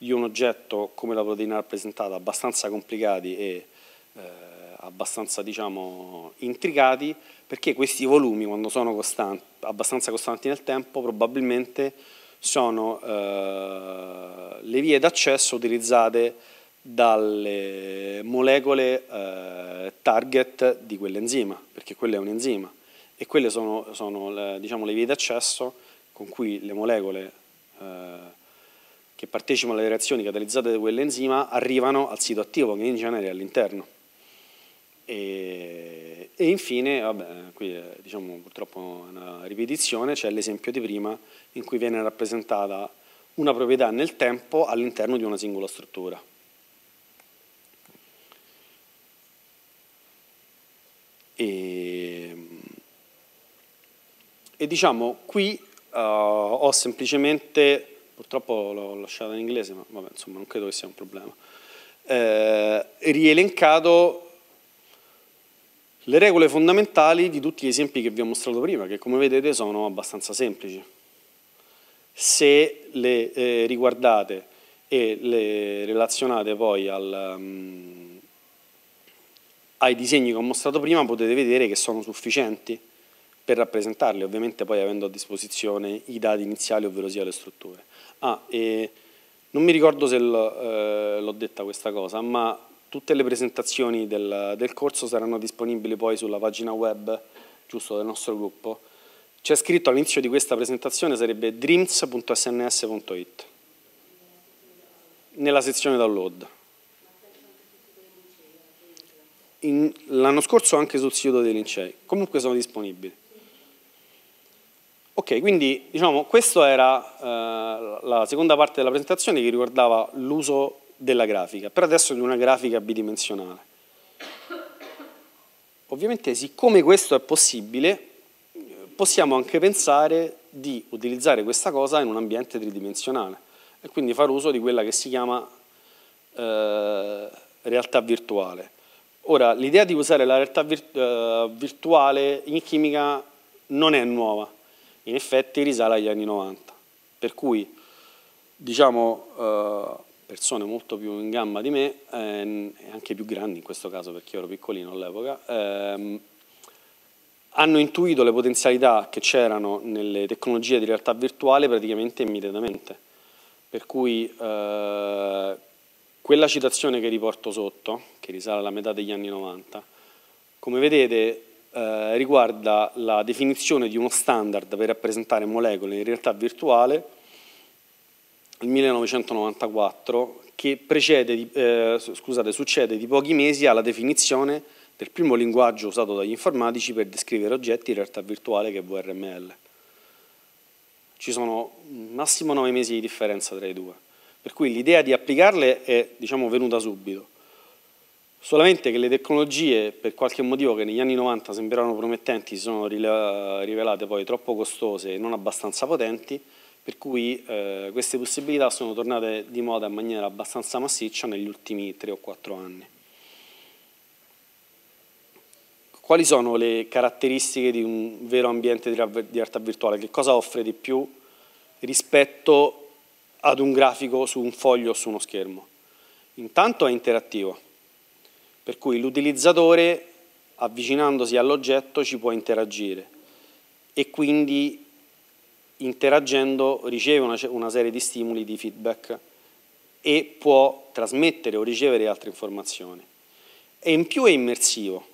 di un oggetto come la proteina rappresentata, abbastanza complicati e abbastanza intricati, perché questi volumi, quando sono abbastanza costanti nel tempo, probabilmente sono le vie d'accesso utilizzate dalle molecole target di quell'enzima, perché quella è un enzima, e quelle sono le vie d'accesso con cui le molecole che partecipano alle reazioni catalizzate da quell'enzima arrivano al sito attivo, che in genere è all'interno. E infine, qui purtroppo è una ripetizione, c'è l'esempio di prima in cui viene rappresentata una proprietà nel tempo all'interno di una singola struttura. Qui ho semplicemente, purtroppo l'ho lasciata in inglese, ma vabbè, insomma, non credo che sia un problema, rielencato le regole fondamentali di tutti gli esempi che vi ho mostrato prima, che come vedete sono abbastanza semplici. Se le riguardate e le relazionate poi ai disegni che ho mostrato prima, potete vedere che sono sufficienti per rappresentarli, ovviamente poi avendo a disposizione i dati iniziali, ovvero sia le strutture. E non mi ricordo se l'ho detta questa cosa, ma tutte le presentazioni del corso saranno disponibili poi sulla pagina web, giusto, del nostro gruppo. C'è scritto all'inizio di questa presentazione, sarebbe dreams.sns.it, nella sezione download. L'anno scorso anche sul sito dei Lincei, comunque sono disponibili. Ok, quindi questa era la seconda parte della presentazione che riguardava l'uso della grafica, però adesso di una grafica bidimensionale. Ovviamente, siccome questo è possibile, possiamo anche pensare di utilizzare questa cosa in un ambiente tridimensionale e quindi far uso di quella che si chiama realtà virtuale. Ora, l'idea di usare la realtà virtuale in chimica non è nuova. In effetti risale agli anni 90, per cui diciamo persone molto più in gamba di me, e anche più grandi in questo caso perché io ero piccolino all'epoca, hanno intuito le potenzialità che c'erano nelle tecnologie di realtà virtuale praticamente immediatamente. Per cui quella citazione che riporto sotto, che risale alla metà degli anni 90, come vedete riguarda la definizione di uno standard per rappresentare molecole in realtà virtuale, il 1994, che precede, succede di pochi mesi alla definizione del primo linguaggio usato dagli informatici per descrivere oggetti in realtà virtuale, che è VRML. Ci sono massimo 9 mesi di differenza tra i due, per cui l'idea di applicarle è, diciamo, venuta subito. Solamente che le tecnologie, per qualche motivo che negli anni 90 sembravano promettenti, si sono rivelate poi troppo costose e non abbastanza potenti, per cui queste possibilità sono tornate di moda in maniera abbastanza massiccia negli ultimi 3 o 4 anni. Quali sono le caratteristiche di un vero ambiente di realtà virtuale? Che cosa offre di più rispetto ad un grafico su un foglio o su uno schermo? Intanto è interattivo, per cui l'utilizzatore, avvicinandosi all'oggetto, ci può interagire e quindi interagendo riceve una serie di stimoli, di feedback, e può trasmettere o ricevere altre informazioni. E in più è immersivo,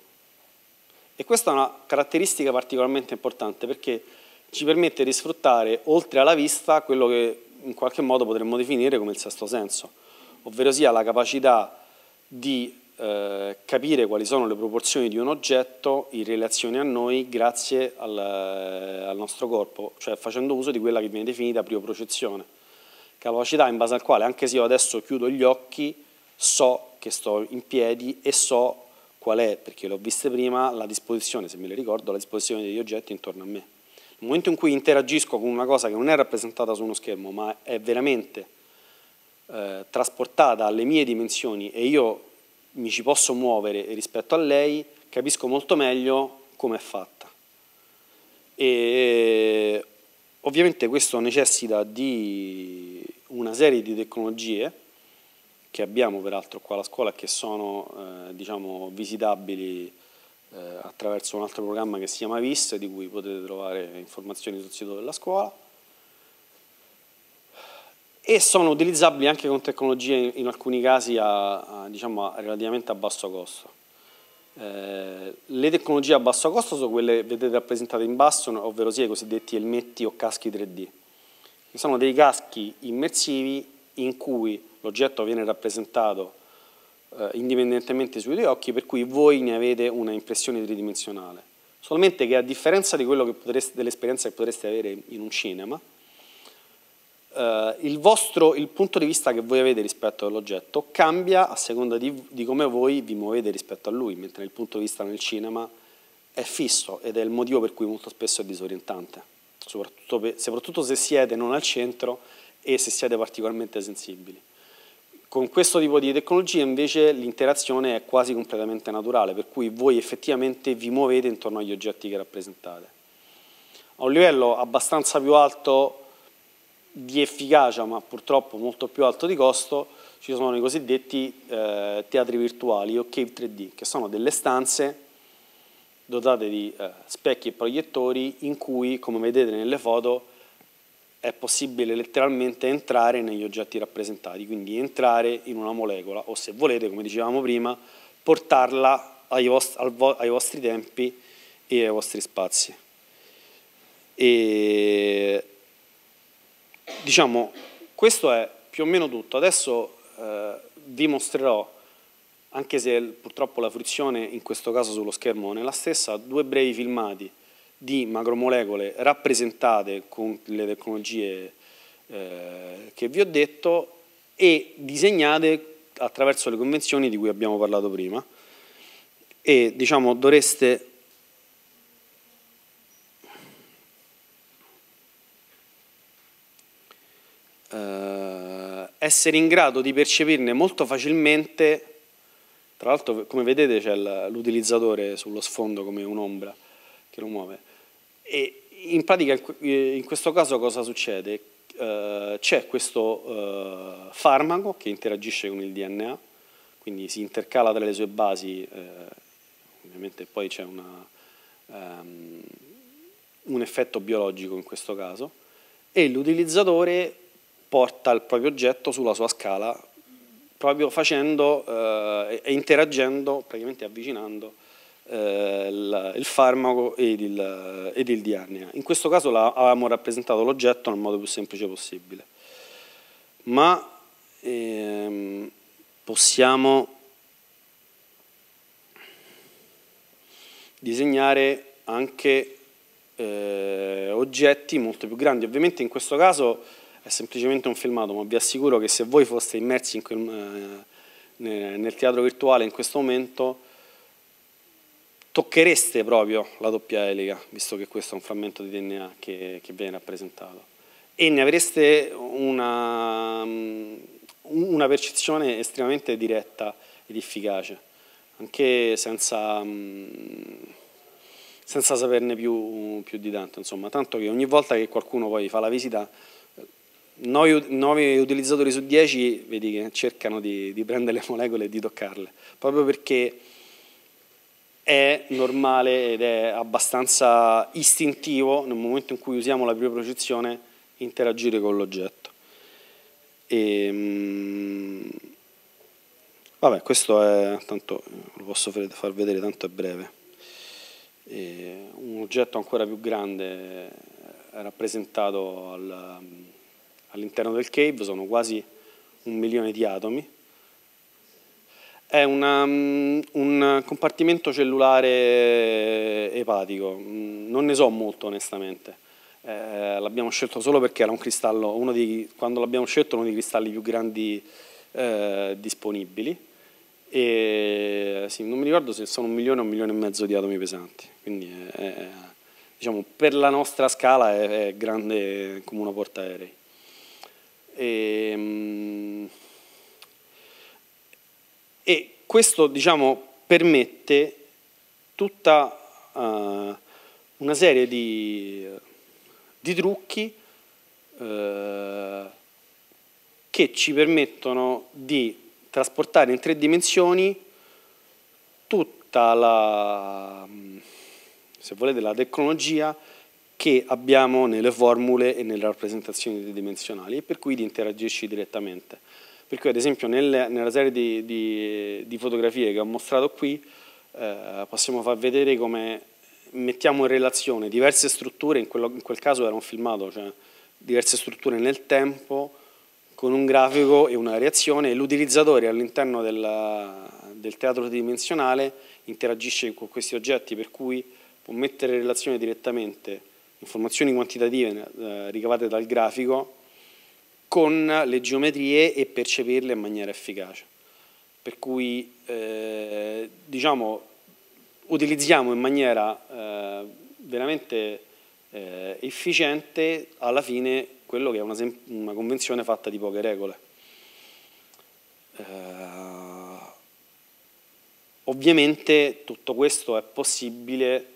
e questa è una caratteristica particolarmente importante perché ci permette di sfruttare oltre alla vista quello che in qualche modo potremmo definire come il sesto senso, ovvero sia la capacità di capire quali sono le proporzioni di un oggetto in relazione a noi grazie al nostro corpo, cioè facendo uso di quella che viene definita propriocezione, capacità in base al quale anche se io adesso chiudo gli occhi so che sto in piedi e so qual è, perché l'ho vista prima, la disposizione, se me le ricordo, la disposizione degli oggetti intorno a me. Nel momento in cui interagisco con una cosa che non è rappresentata su uno schermo ma è veramente trasportata alle mie dimensioni e io mi ci posso muovere e rispetto a lei capisco molto meglio come è fatta. E ovviamente questo necessita di una serie di tecnologie che abbiamo peraltro qua alla scuola, che sono diciamo, visitabili attraverso un altro programma che si chiama VIS, di cui potete trovare informazioni sul sito della scuola, e sono utilizzabili anche con tecnologie in alcuni casi diciamo, relativamente a basso costo. Le tecnologie a basso costo sono quelle che vedete rappresentate in basso, ovvero sia i cosiddetti elmetti o caschi 3D, che sono dei caschi immersivi in cui l'oggetto viene rappresentato indipendentemente sui due occhi, per cui voi ne avete una impressione tridimensionale. Solamente che a differenza di quello che dell'esperienza che potreste avere in un cinema, il punto di vista che voi avete rispetto all'oggetto cambia a seconda di come voi vi muovete rispetto a lui, mentre il punto di vista nel cinema è fisso ed è il motivo per cui molto spesso è disorientante, soprattutto se siete non al centro e se siete particolarmente sensibili. Con questo tipo di tecnologie invece l'interazione è quasi completamente naturale, per cui voi effettivamente vi muovete intorno agli oggetti che rappresentate. A un livello abbastanza più alto di efficacia, ma purtroppo molto più alto di costo, ci sono i cosiddetti teatri virtuali o cave 3D, che sono delle stanze dotate di specchi e proiettori in cui, come vedete nelle foto, è possibile letteralmente entrare negli oggetti rappresentati, quindi entrare in una molecola o, se volete, come dicevamo prima, portarla ai vostri tempi e ai vostri spazi. E diciamo, questo è più o meno tutto. Adesso vi mostrerò, anche se purtroppo la fruizione in questo caso sullo schermo non è la stessa, 2 brevi filmati di macromolecole rappresentate con le tecnologie che vi ho detto e disegnate attraverso le convenzioni di cui abbiamo parlato prima, e diciamo dovreste essere in grado di percepirne molto facilmente. Tra l'altro, come vedete, c'è l'utilizzatore sullo sfondo come un'ombra che lo muove, e in pratica in questo caso cosa succede? c'è questo farmaco che interagisce con il DNA, quindi si intercala tra le sue basi, ovviamente poi c'è un effetto biologico in questo caso, e l'utilizzatore porta il proprio oggetto sulla sua scala, proprio facendo e interagendo, praticamente avvicinando il farmaco ed il DNA. In questo caso avevamo rappresentato l'oggetto nel modo più semplice possibile, ma possiamo disegnare anche oggetti molto più grandi. Ovviamente in questo caso è semplicemente un filmato, ma vi assicuro che se voi foste immersi nel teatro virtuale in questo momento tocchereste proprio la doppia elica, visto che questo è un frammento di DNA che viene rappresentato, e ne avreste una percezione estremamente diretta ed efficace, anche senza saperne più di tanto, insomma, tanto che ogni volta che qualcuno poi fa la visita, 9 utilizzatori su 10 vedi che cercano di prendere le molecole e di toccarle, proprio perché è normale ed è abbastanza istintivo, nel momento in cui usiamo la propriocezione, interagire con l'oggetto. Vabbè, questo è, tanto lo posso far vedere, tanto è breve. Un oggetto ancora più grande è rappresentato all'interno del cave, sono quasi 1 milione di atomi. È un compartimento cellulare epatico, non ne so molto onestamente, l'abbiamo scelto solo perché era un cristallo, quando l'abbiamo scelto, uno dei cristalli più grandi disponibili, e sì, non mi ricordo se sono 1 milione o 1,5 milioni di atomi pesanti, quindi diciamo, per la nostra scala è grande come una portaerei. E questo, diciamo, permette tutta una serie di trucchi che ci permettono di trasportare in 3 dimensioni tutta la, se volete, la tecnologia che abbiamo nelle formule e nelle rappresentazioni tridimensionali, e per cui di interagirci direttamente. Per cui, ad esempio, nella serie di fotografie che ho mostrato qui, possiamo far vedere come mettiamo in relazione diverse strutture, in quel caso era un filmato, cioè diverse strutture nel tempo, con un grafico e una reazione, e l'utilizzatore all'interno del teatro tridimensionale interagisce con questi oggetti, per cui può mettere in relazione direttamente informazioni quantitative ricavate dal grafico con le geometrie e percepirle in maniera efficace. Per cui diciamo, utilizziamo in maniera veramente efficiente alla fine quello che è una convenzione fatta di poche regole. Ovviamente tutto questo è possibile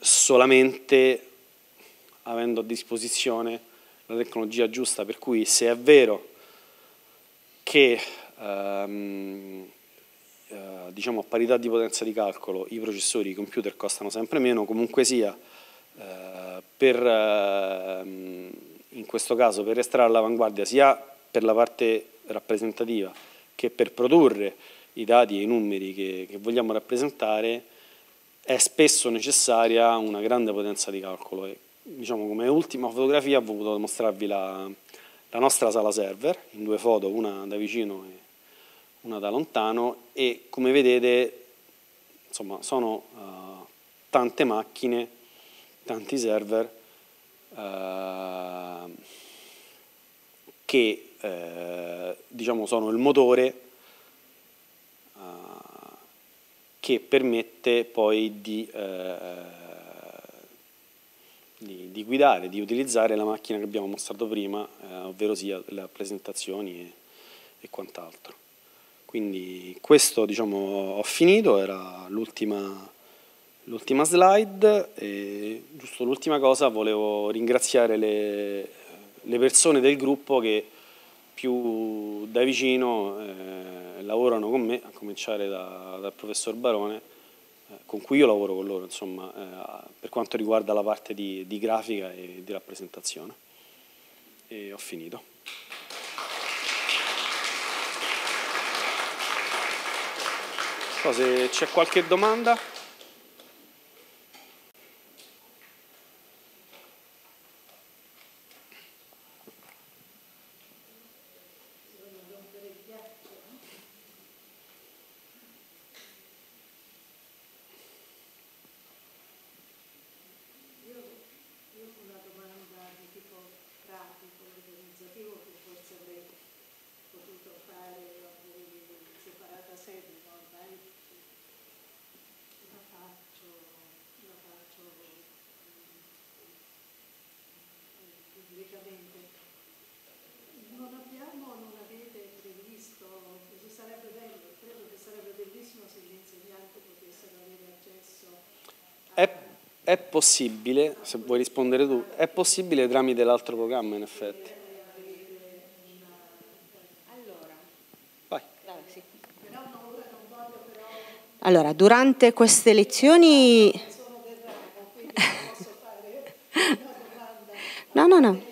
solamente avendo a disposizione la tecnologia giusta, per cui se è vero che diciamo, a parità di potenza di calcolo i processori, i computer costano sempre meno, comunque sia, in questo caso per restare all'avanguardia sia per la parte rappresentativa che per produrre i dati e i numeri che vogliamo rappresentare, è spesso necessaria una grande potenza di calcolo. Diciamo, come ultima fotografia ho voluto mostrarvi la nostra sala server, in 2 foto, una da vicino e una da lontano, e come vedete, insomma, sono tante macchine, tanti server che diciamo, sono il motore che permette poi di guidare, di utilizzare la macchina che abbiamo mostrato prima, ovvero sia le rappresentazioni e quant'altro. Quindi questo, diciamo, ho finito, era l'ultima slide, e giusto l'ultima cosa, volevo ringraziare le persone del gruppo che più da vicino lavorano con me, a cominciare dal professor Barone, con cui io lavoro con loro, insomma, per quanto riguarda la parte di grafica e di rappresentazione. E ho finito. Non so se c'è qualche domanda. È possibile, se vuoi rispondere tu, è possibile tramite l'altro programma in effetti. Allora, vai. Allora, durante queste lezioni... No, no, no.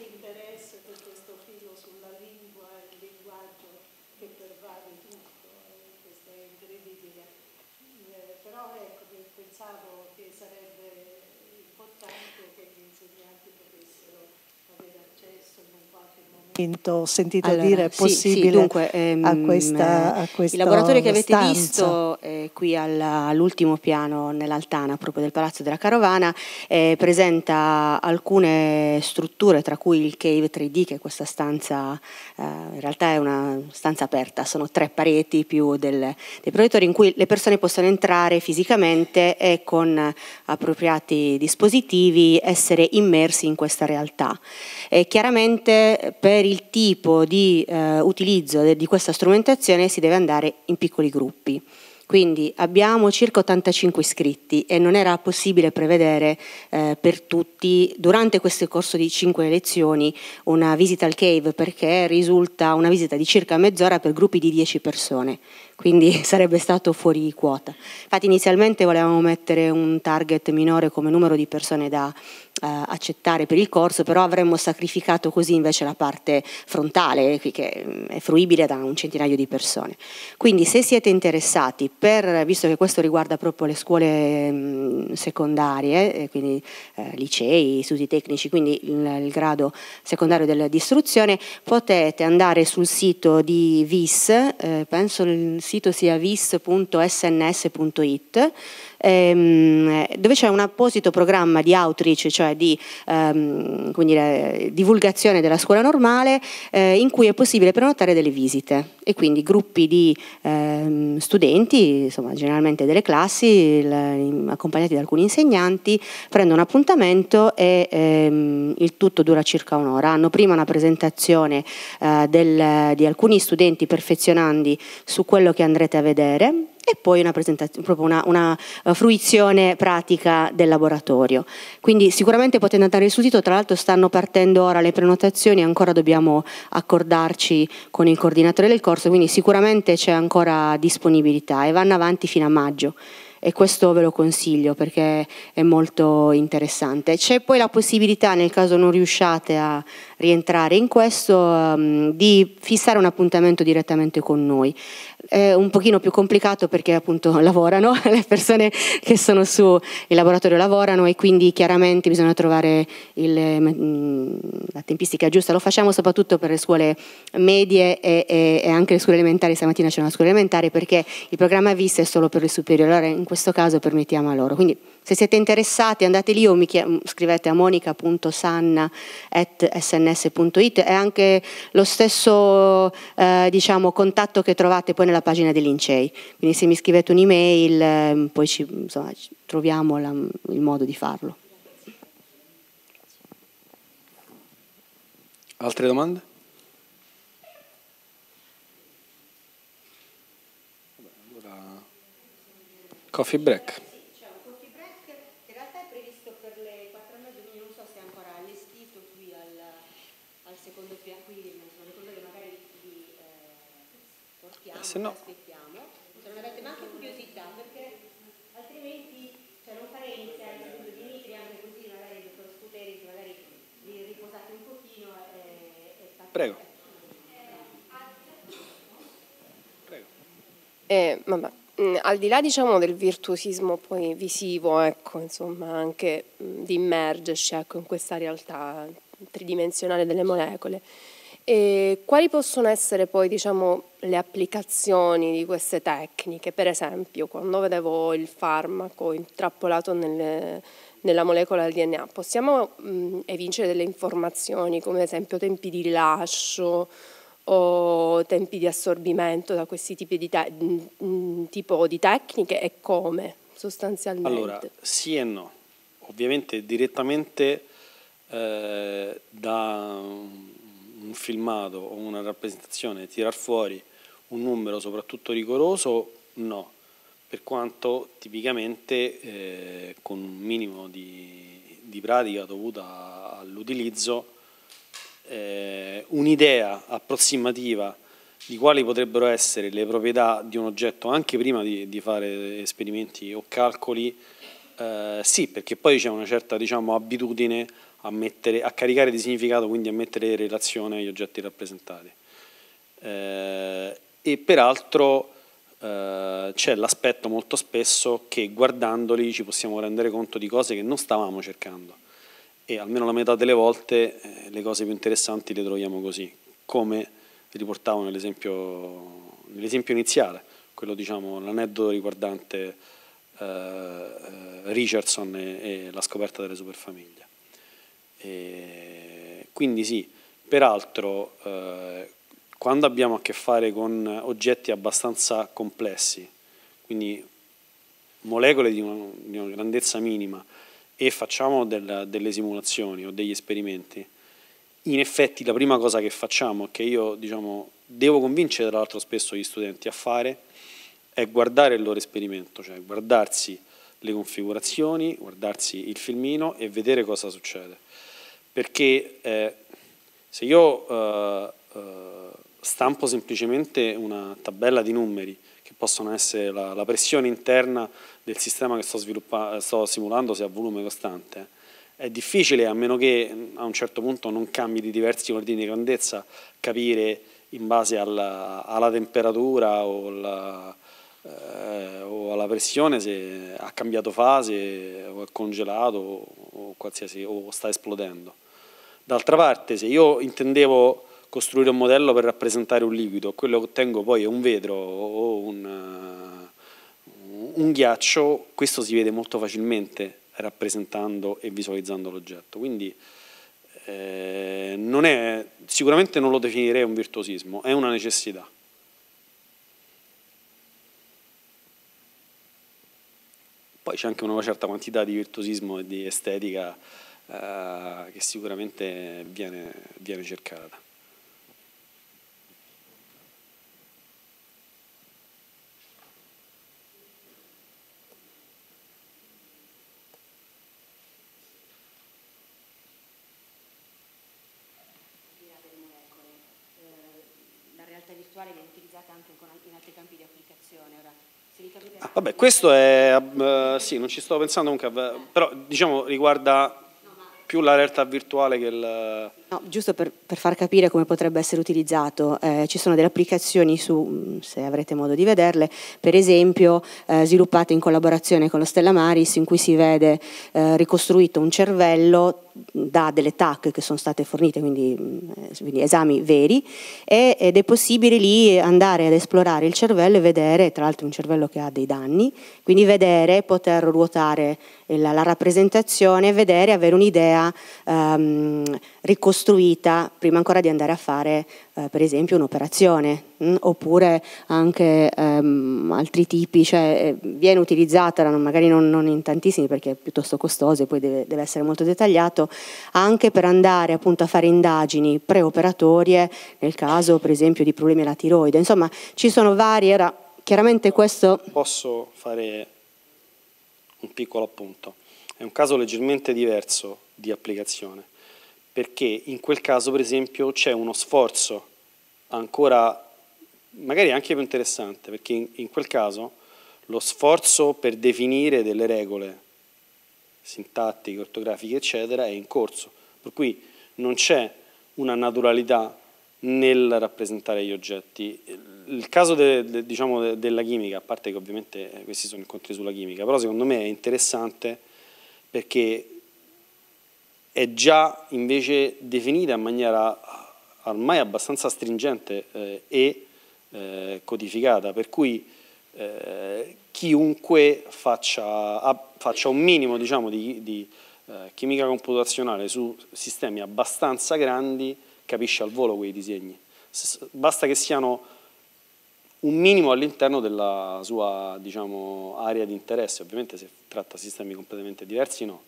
Ho sentito dire possibile, sì, dunque, a questa i laboratori che avete visto qui all'ultimo piano nell'altana proprio del Palazzo della Carovana presenta alcune strutture, tra cui il cave 3D, che è questa stanza, in realtà è una stanza aperta, sono 3 pareti più dei proiettori in cui le persone possono entrare fisicamente e con appropriati dispositivi essere immersi in questa realtà. Chiaramente per il tipo di utilizzo di questa strumentazione si deve andare in piccoli gruppi. Quindi abbiamo circa 85 iscritti e non era possibile prevedere per tutti durante questo corso di 5 lezioni una visita al cave, perché risulta una visita di circa mezz'ora per gruppi di 10 persone, quindi sarebbe stato fuori quota. Infatti inizialmente volevamo mettere un target minore come numero di persone da accettare per il corso, però avremmo sacrificato così invece la parte frontale che è fruibile da un centinaio di persone. Quindi se siete interessati, visto che questo riguarda proprio le scuole secondarie, quindi licei, istituti tecnici, quindi il grado secondario di istruzione, potete andare sul sito di VIS, penso il sito sia vis.sns.it, dove c'è un apposito programma di outreach, cioè di quindi divulgazione della scuola normale, in cui è possibile prenotare delle visite e quindi gruppi di studenti, insomma generalmente delle classi, accompagnati da alcuni insegnanti, prendono appuntamento e il tutto dura circa un'ora. Hanno prima una presentazione di alcuni studenti perfezionandi su quello che andrete a vedere, e poi una presentazione, proprio una fruizione pratica del laboratorio. Quindi sicuramente potete andare sul sito, tra l'altro stanno partendo ora le prenotazioni, ancora dobbiamo accordarci con il coordinatore del corso, quindi sicuramente c'è ancora disponibilità e vanno avanti fino a maggio. E questo ve lo consiglio perché è molto interessante. C'è poi la possibilità, nel caso non riusciate a rientrare in questo, di fissare un appuntamento direttamente con noi. È un pochino più complicato perché appunto lavorano, le persone che sono sul laboratorio lavorano e quindi chiaramente bisogna trovare la tempistica giusta. Lo facciamo soprattutto per le scuole medie e anche le scuole elementari. Stamattina c'è una scuola elementare perché il programma VIS è solo per le superiori, allora in questo caso permettiamo a loro. Quindi se siete interessati andate lì o mi scrivete a monica.sanna.sns.it. è anche lo stesso diciamo, contatto che trovate poi nella pagina dell'INCEI, quindi se mi scrivete un'email poi insomma, troviamo il modo di farlo. Altre domande? Coffee break. C'è un coffee break, in realtà è previsto per le 4:30, non so se è ancora allestito qui al secondo. se no aspettiamo, se non avete manco curiosità, perché altrimenti non farei iniziare il studio di Dimitri, anche così magari il dottor Skouteris magari vi riposate un pochino e prego. Vabbè. Al di là, diciamo, del virtuosismo poi visivo, ecco, insomma, anche di immergersi, ecco, in questa realtà tridimensionale delle molecole. E quali possono essere poi, diciamo, le applicazioni di queste tecniche? Per esempio, quando vedevo il farmaco intrappolato nella molecola del DNA, possiamo evincere delle informazioni come ad esempio tempi di rilascio o tempi di assorbimento da questi tipi di, tecniche, e come sostanzialmente? Allora, sì e no. Ovviamente direttamente da un filmato o una rappresentazione tirar fuori un numero soprattutto rigoroso, no, per quanto tipicamente con un minimo di pratica dovuta all'utilizzo, un'idea approssimativa di quali potrebbero essere le proprietà di un oggetto anche prima di fare esperimenti o calcoli, sì, perché poi c'è una certa, diciamo, abitudine a caricare di significato, quindi a mettere in relazione agli oggetti rappresentati, e peraltro c'è l'aspetto molto spesso che guardandoli ci possiamo rendere conto di cose che non stavamo cercando, e almeno la metà delle volte le cose più interessanti le troviamo così, come riportavo nell'esempio iniziale, quello, diciamo, l'aneddoto riguardante Richardson e la scoperta delle superfamiglie. E quindi sì, peraltro quando abbiamo a che fare con oggetti abbastanza complessi, quindi molecole di una grandezza minima, e facciamo delle simulazioni o degli esperimenti, in effetti la prima cosa che facciamo, che io, diciamo, devo convincere tra l'altro spesso gli studenti a fare, è guardare il loro esperimento, cioè guardarsi le configurazioni, guardarsi il filmino e vedere cosa succede. Perché se io stampo semplicemente una tabella di numeri, che possono essere la pressione interna del sistema che sto simulando se a volume costante, è difficile, a meno che a un certo punto non cambi di diversi ordini di grandezza, capire in base alla temperatura o alla pressione se ha cambiato fase o è congelato o sta esplodendo. D'altra parte, se io intendevo costruire un modello per rappresentare un liquido, quello che ottengo poi è un vetro o un ghiaccio, questo si vede molto facilmente rappresentando e visualizzando l'oggetto. Quindi sicuramente non lo definirei un virtuosismo, è una necessità. Poi c'è anche una certa quantità di virtuosismo e di estetica che sicuramente viene cercata. Vabbè, questo è, sì, non ci sto pensando comunque, però diciamo riguarda più la realtà virtuale che il... No, giusto per far capire come potrebbe essere utilizzato, ci sono delle applicazioni, se avrete modo di vederle, per esempio sviluppate in collaborazione con lo Stella Maris, in cui si vede ricostruito un cervello da delle TAC che sono state fornite, quindi esami veri, ed è possibile lì andare ad esplorare il cervello e vedere, tra l'altro un cervello che ha dei danni, quindi vedere, poter ruotare la rappresentazione, vedere, avere un'idea ricostruita prima ancora di andare a fare per esempio un'operazione, oppure anche altri tipi, cioè viene utilizzata, magari non in tantissimi perché è piuttosto costoso e poi deve essere molto dettagliato, anche per andare appunto a fare indagini preoperatorie, nel caso per esempio di problemi alla tiroide. Insomma, ci sono vari, chiaramente questo... Posso fare un piccolo appunto? È un caso leggermente diverso di applicazione, perché in quel caso per esempio c'è uno sforzo ancora magari anche più interessante, perché in quel caso lo sforzo per definire delle regole sintattiche, ortografiche, eccetera, è in corso, per cui non c'è una naturalità nel rappresentare gli oggetti. Il caso della chimica, a parte che ovviamente questi sono incontri sulla chimica, però secondo me è interessante perché è già invece definita in maniera ormai abbastanza stringente e codificata, per cui chiunque faccia un minimo, diciamo, di chimica computazionale su sistemi abbastanza grandi capisce al volo quei disegni. Basta che siano un minimo all'interno della sua, diciamo, area di interesse. Ovviamente se tratta sistemi completamente diversi no,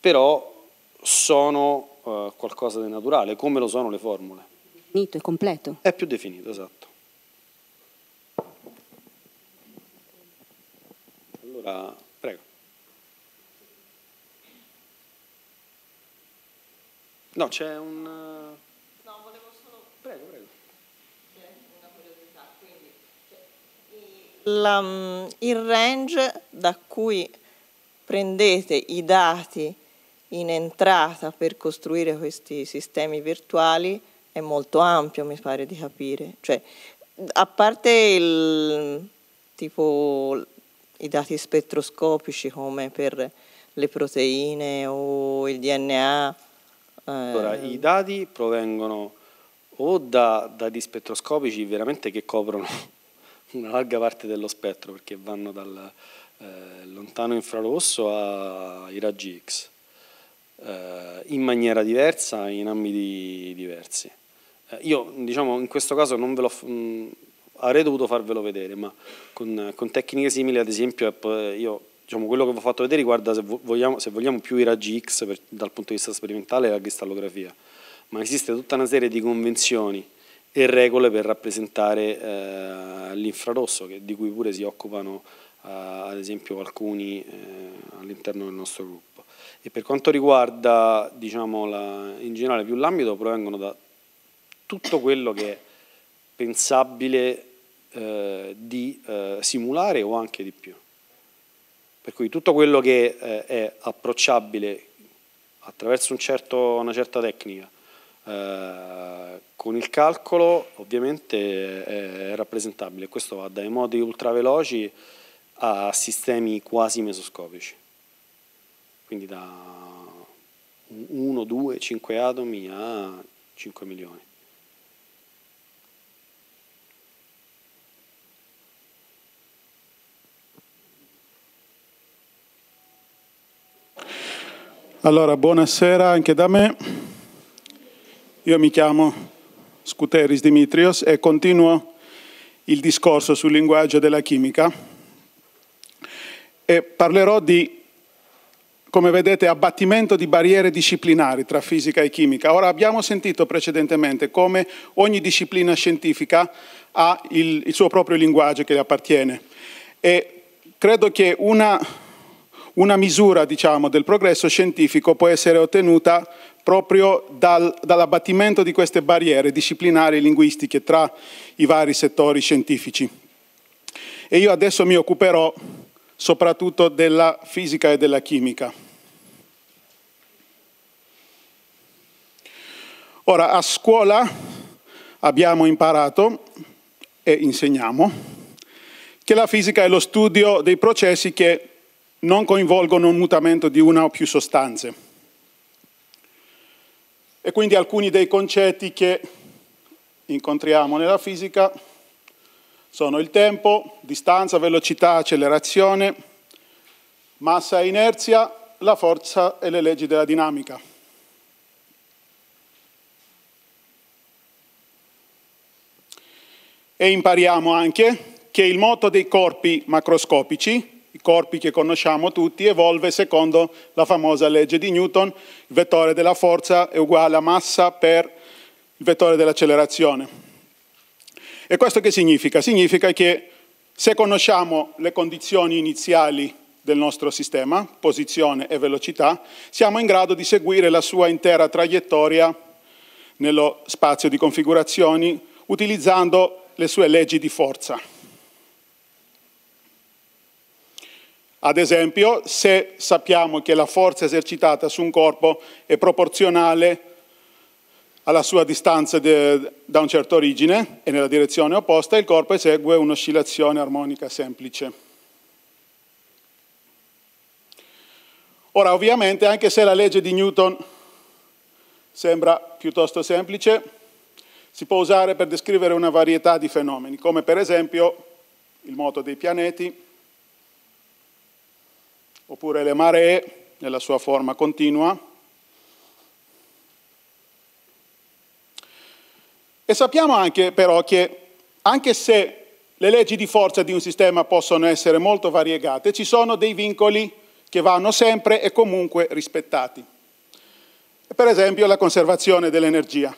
però sono qualcosa di naturale, come lo sono le formule. Definito e completo. È più definito, esatto. Allora, prego. No, c'è un... No, volevo solo... Prego, prego. C'è una curiosità, quindi... il range da cui prendete i dati in entrata per costruire questi sistemi virtuali è molto ampio, mi pare di capire. Cioè, a parte il tipo... i dati spettroscopici come per le proteine o il DNA? Allora, i dati provengono o da dati spettroscopici veramente che coprono una larga parte dello spettro, perché vanno dal lontano infrarosso ai raggi X, in maniera diversa, in ambiti diversi. Io, diciamo, in questo caso non ve l'ho... avrei dovuto farvelo vedere, ma con tecniche simili, ad esempio, io, diciamo, quello che vi ho fatto vedere riguarda, se vogliamo più i raggi X dal punto di vista sperimentale, la cristallografia, ma esiste tutta una serie di convenzioni e regole per rappresentare l'infrarosso, di cui pure si occupano ad esempio alcuni all'interno del nostro gruppo. E per quanto riguarda, diciamo, in generale più l'ambito, provengono da tutto quello che è pensabile di simulare o anche di più. Per cui tutto quello che è approcciabile attraverso una certa tecnica, con il calcolo ovviamente è rappresentabile. Questo va dai modi ultraveloci a sistemi quasi mesoscopici. Quindi da 1, 2, 5 atomi a 5 milioni. Allora, buonasera anche da me. Io mi chiamo Skouteris Dimitrios e continuo il discorso sul linguaggio della chimica e parlerò di, come vedete, abbattimento di barriere disciplinari tra fisica e chimica. Ora, abbiamo sentito precedentemente come ogni disciplina scientifica ha il suo proprio linguaggio che le appartiene, e credo che una misura, diciamo, del progresso scientifico può essere ottenuta proprio dall'abbattimento di queste barriere disciplinari e linguistiche tra i vari settori scientifici. E io adesso mi occuperò soprattutto della fisica e della chimica. Ora, a scuola abbiamo imparato e insegniamo che la fisica è lo studio dei processi che non coinvolgono un mutamento di una o più sostanze. E quindi alcuni dei concetti che incontriamo nella fisica sono il tempo, distanza, velocità, accelerazione, massa e inerzia, la forza e le leggi della dinamica. E impariamo anche che il moto dei corpi macroscopici, i corpi che conosciamo tutti, evolve secondo la famosa legge di Newton: il vettore della forza è uguale a massa per il vettore dell'accelerazione. E questo che significa? Significa che se conosciamo le condizioni iniziali del nostro sistema, posizione e velocità, siamo in grado di seguire la sua intera traiettoria nello spazio di configurazioni utilizzando le sue leggi di forza. Ad esempio, se sappiamo che la forza esercitata su un corpo è proporzionale alla sua distanza da un certo origine e nella direzione opposta, il corpo esegue un'oscillazione armonica semplice. Ora, ovviamente, anche se la legge di Newton sembra piuttosto semplice, si può usare per descrivere una varietà di fenomeni, come per esempio il moto dei pianeti, oppure le maree nella sua forma continua. E sappiamo anche però che, anche se le leggi di forza di un sistema possono essere molto variegate, ci sono dei vincoli che vanno sempre e comunque rispettati. Per esempio la conservazione dell'energia.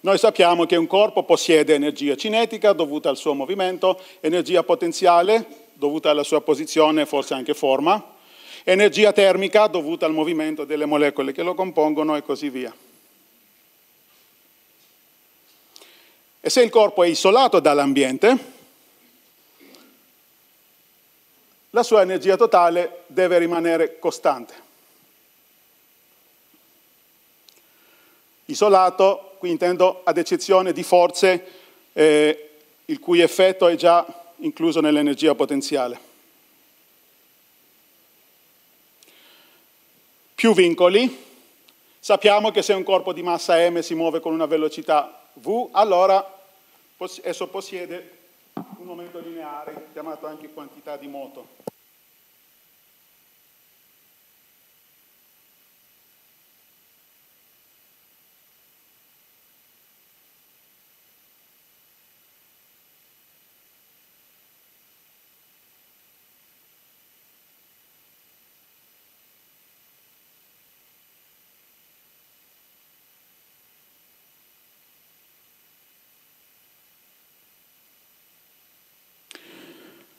Noi sappiamo che un corpo possiede energia cinetica dovuta al suo movimento, energia potenziale dovuta alla sua posizione e forse anche forma, energia termica dovuta al movimento delle molecole che lo compongono e così via. E se il corpo è isolato dall'ambiente, la sua energia totale deve rimanere costante. Isolato, qui intendo ad eccezione di forze il cui effetto è già incluso nell'energia potenziale. Più vincoli. Sappiamo che se un corpo di massa m si muove con una velocità v, allora esso possiede un momento lineare, chiamato anche quantità di moto.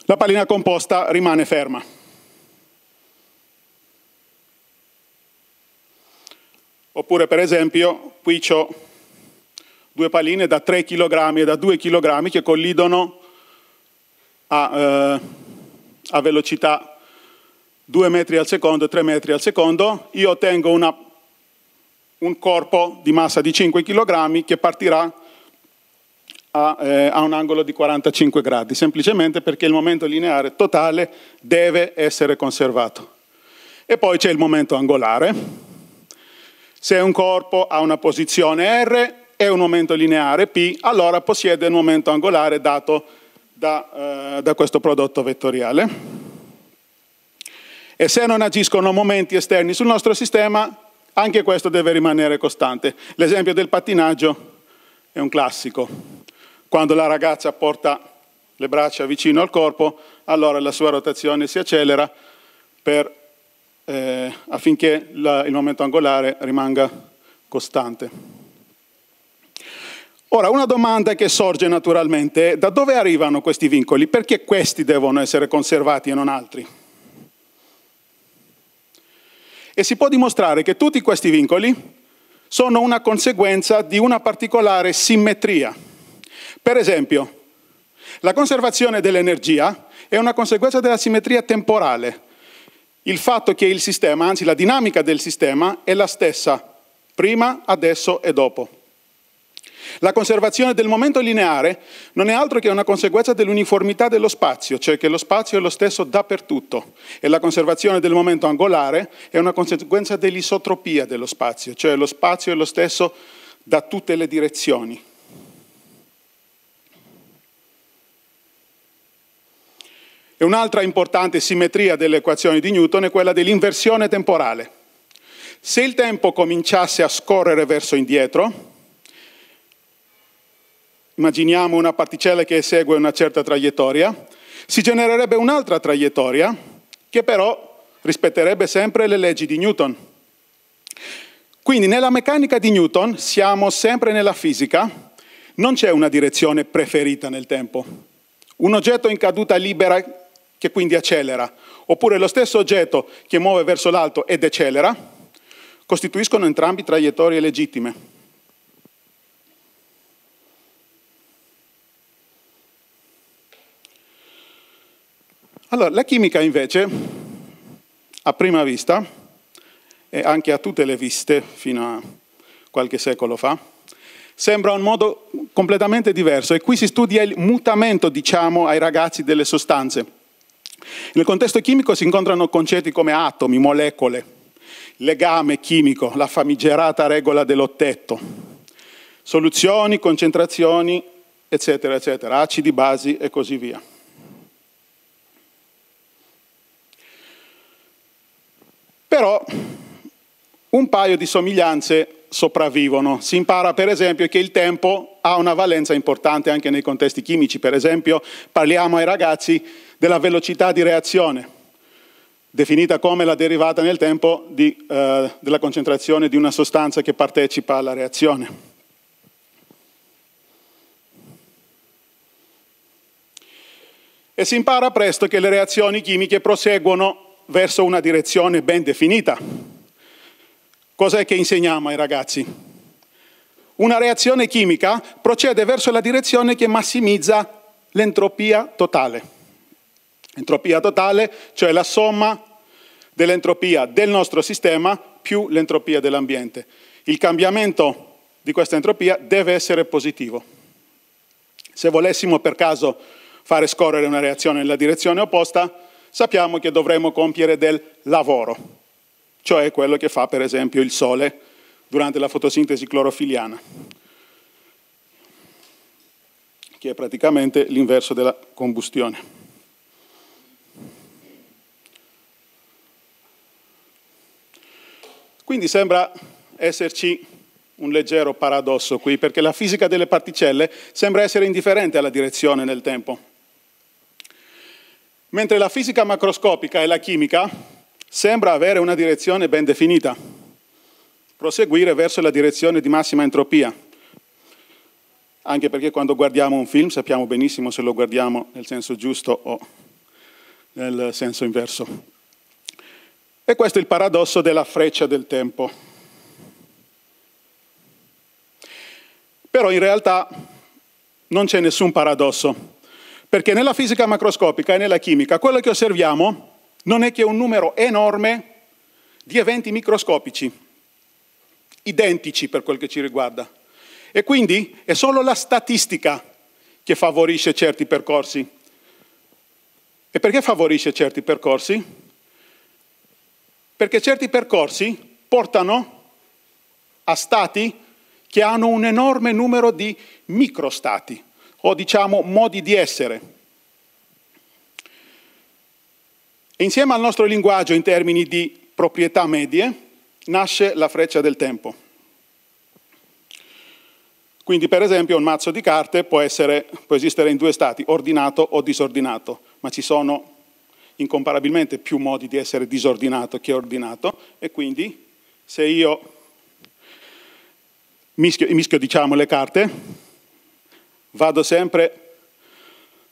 La pallina composta rimane ferma. Oppure, per esempio, qui ho due palline da 3 kg e da 2 kg che collidono a velocità 2 metri al secondo, 3 metri al secondo. Io ottengo un corpo di massa di 5 kg che partirà a un angolo di 45 gradi, semplicemente perché il momento lineare totale deve essere conservato. E poi c'è il momento angolare. Se un corpo ha una posizione R e un momento lineare P, allora possiede il momento angolare dato da questo prodotto vettoriale. E se non agiscono momenti esterni sul nostro sistema, anche questo deve rimanere costante. L'esempio del pattinaggio è un classico. Quando la ragazza porta le braccia vicino al corpo, allora la sua rotazione si accelera affinché il momento angolare rimanga costante. Ora, una domanda che sorge naturalmente è: da dove arrivano questi vincoli? Perché questi devono essere conservati e non altri? E si può dimostrare che tutti questi vincoli sono una conseguenza di una particolare simmetria. Per esempio, la conservazione dell'energia è una conseguenza della simmetria temporale. Il fatto che il sistema, anzi la dinamica del sistema, è la stessa prima, adesso e dopo. La conservazione del momento lineare non è altro che una conseguenza dell'uniformità dello spazio, cioè che lo spazio è lo stesso dappertutto. E la conservazione del momento angolare è una conseguenza dell'isotropia dello spazio, cioè lo spazio è lo stesso da tutte le direzioni. E un'altra importante simmetria delle equazioni di Newton è quella dell'inversione temporale. Se il tempo cominciasse a scorrere verso indietro, immaginiamo una particella che esegue una certa traiettoria, si genererebbe un'altra traiettoria che però rispetterebbe sempre le leggi di Newton. Quindi nella meccanica di Newton, siamo sempre nella fisica, non c'è una direzione preferita nel tempo. Un oggetto in caduta libera che quindi accelera, oppure lo stesso oggetto che muove verso l'alto e decelera, costituiscono entrambi traiettorie legittime. Allora, la chimica invece, a prima vista, e anche a tutte le viste fino a qualche secolo fa, sembra un modo completamente diverso, e qui si studia il mutamento, diciamo, ai ragazzi delle sostanze. Nel contesto chimico si incontrano concetti come atomi, molecole, legame chimico, la famigerata regola dell'ottetto, soluzioni, concentrazioni, eccetera, eccetera, acidi, basi e così via. Però un paio di somiglianze sopravvivono. Si impara per esempio che il tempo ha una valenza importante anche nei contesti chimici. Per esempio parliamo ai ragazzi della velocità di reazione, definita come la derivata nel tempo della concentrazione di una sostanza che partecipa alla reazione. E si impara presto che le reazioni chimiche proseguono verso una direzione ben definita. Cos'è che insegniamo ai ragazzi? Una reazione chimica procede verso la direzione che massimizza l'entropia totale. Entropia totale, cioè la somma dell'entropia del nostro sistema più l'entropia dell'ambiente. Il cambiamento di questa entropia deve essere positivo. Se volessimo per caso fare scorrere una reazione nella direzione opposta, sappiamo che dovremo compiere del lavoro, cioè quello che fa per esempio il sole durante la fotosintesi clorofiliana, che è praticamente l'inverso della combustione. Quindi sembra esserci un leggero paradosso qui, perché la fisica delle particelle sembra essere indifferente alla direzione nel tempo. Mentre la fisica macroscopica e la chimica sembra avere una direzione ben definita, proseguire verso la direzione di massima entropia, anche perché quando guardiamo un film sappiamo benissimo se lo guardiamo nel senso giusto o nel senso inverso. E questo è il paradosso della freccia del tempo. Però in realtà non c'è nessun paradosso, perché nella fisica macroscopica e nella chimica quello che osserviamo non è che un numero enorme di eventi microscopici, identici per quel che ci riguarda. E quindi è solo la statistica che favorisce certi percorsi. E perché favorisce certi percorsi? Perché certi percorsi portano a stati che hanno un enorme numero di microstati, o diciamo modi di essere. Insieme al nostro linguaggio in termini di proprietà medie nasce la freccia del tempo. Quindi per esempio un mazzo di carte può esistere in due stati, ordinato o disordinato, ma ci sono incomparabilmente più modi di essere disordinato che ordinato, e quindi se io mischio diciamo le carte, vado sempre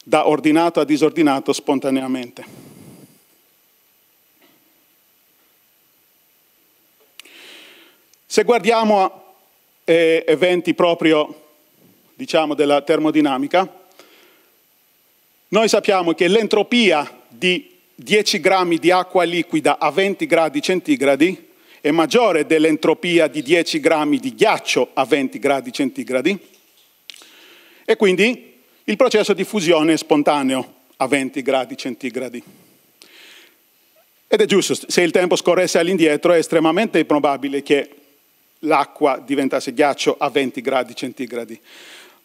da ordinato a disordinato spontaneamente. Se guardiamo a eventi proprio, diciamo, della termodinamica, noi sappiamo che l'entropia di 10 grammi di acqua liquida a 20 gradi centigradi è maggiore dell'entropia di 10 grammi di ghiaccio a 20 gradi centigradi, e quindi il processo di fusione è spontaneo a 20 gradi centigradi. Ed è giusto, se il tempo scorresse all'indietro è estremamente improbabile che l'acqua diventasse ghiaccio a 20 gradi centigradi.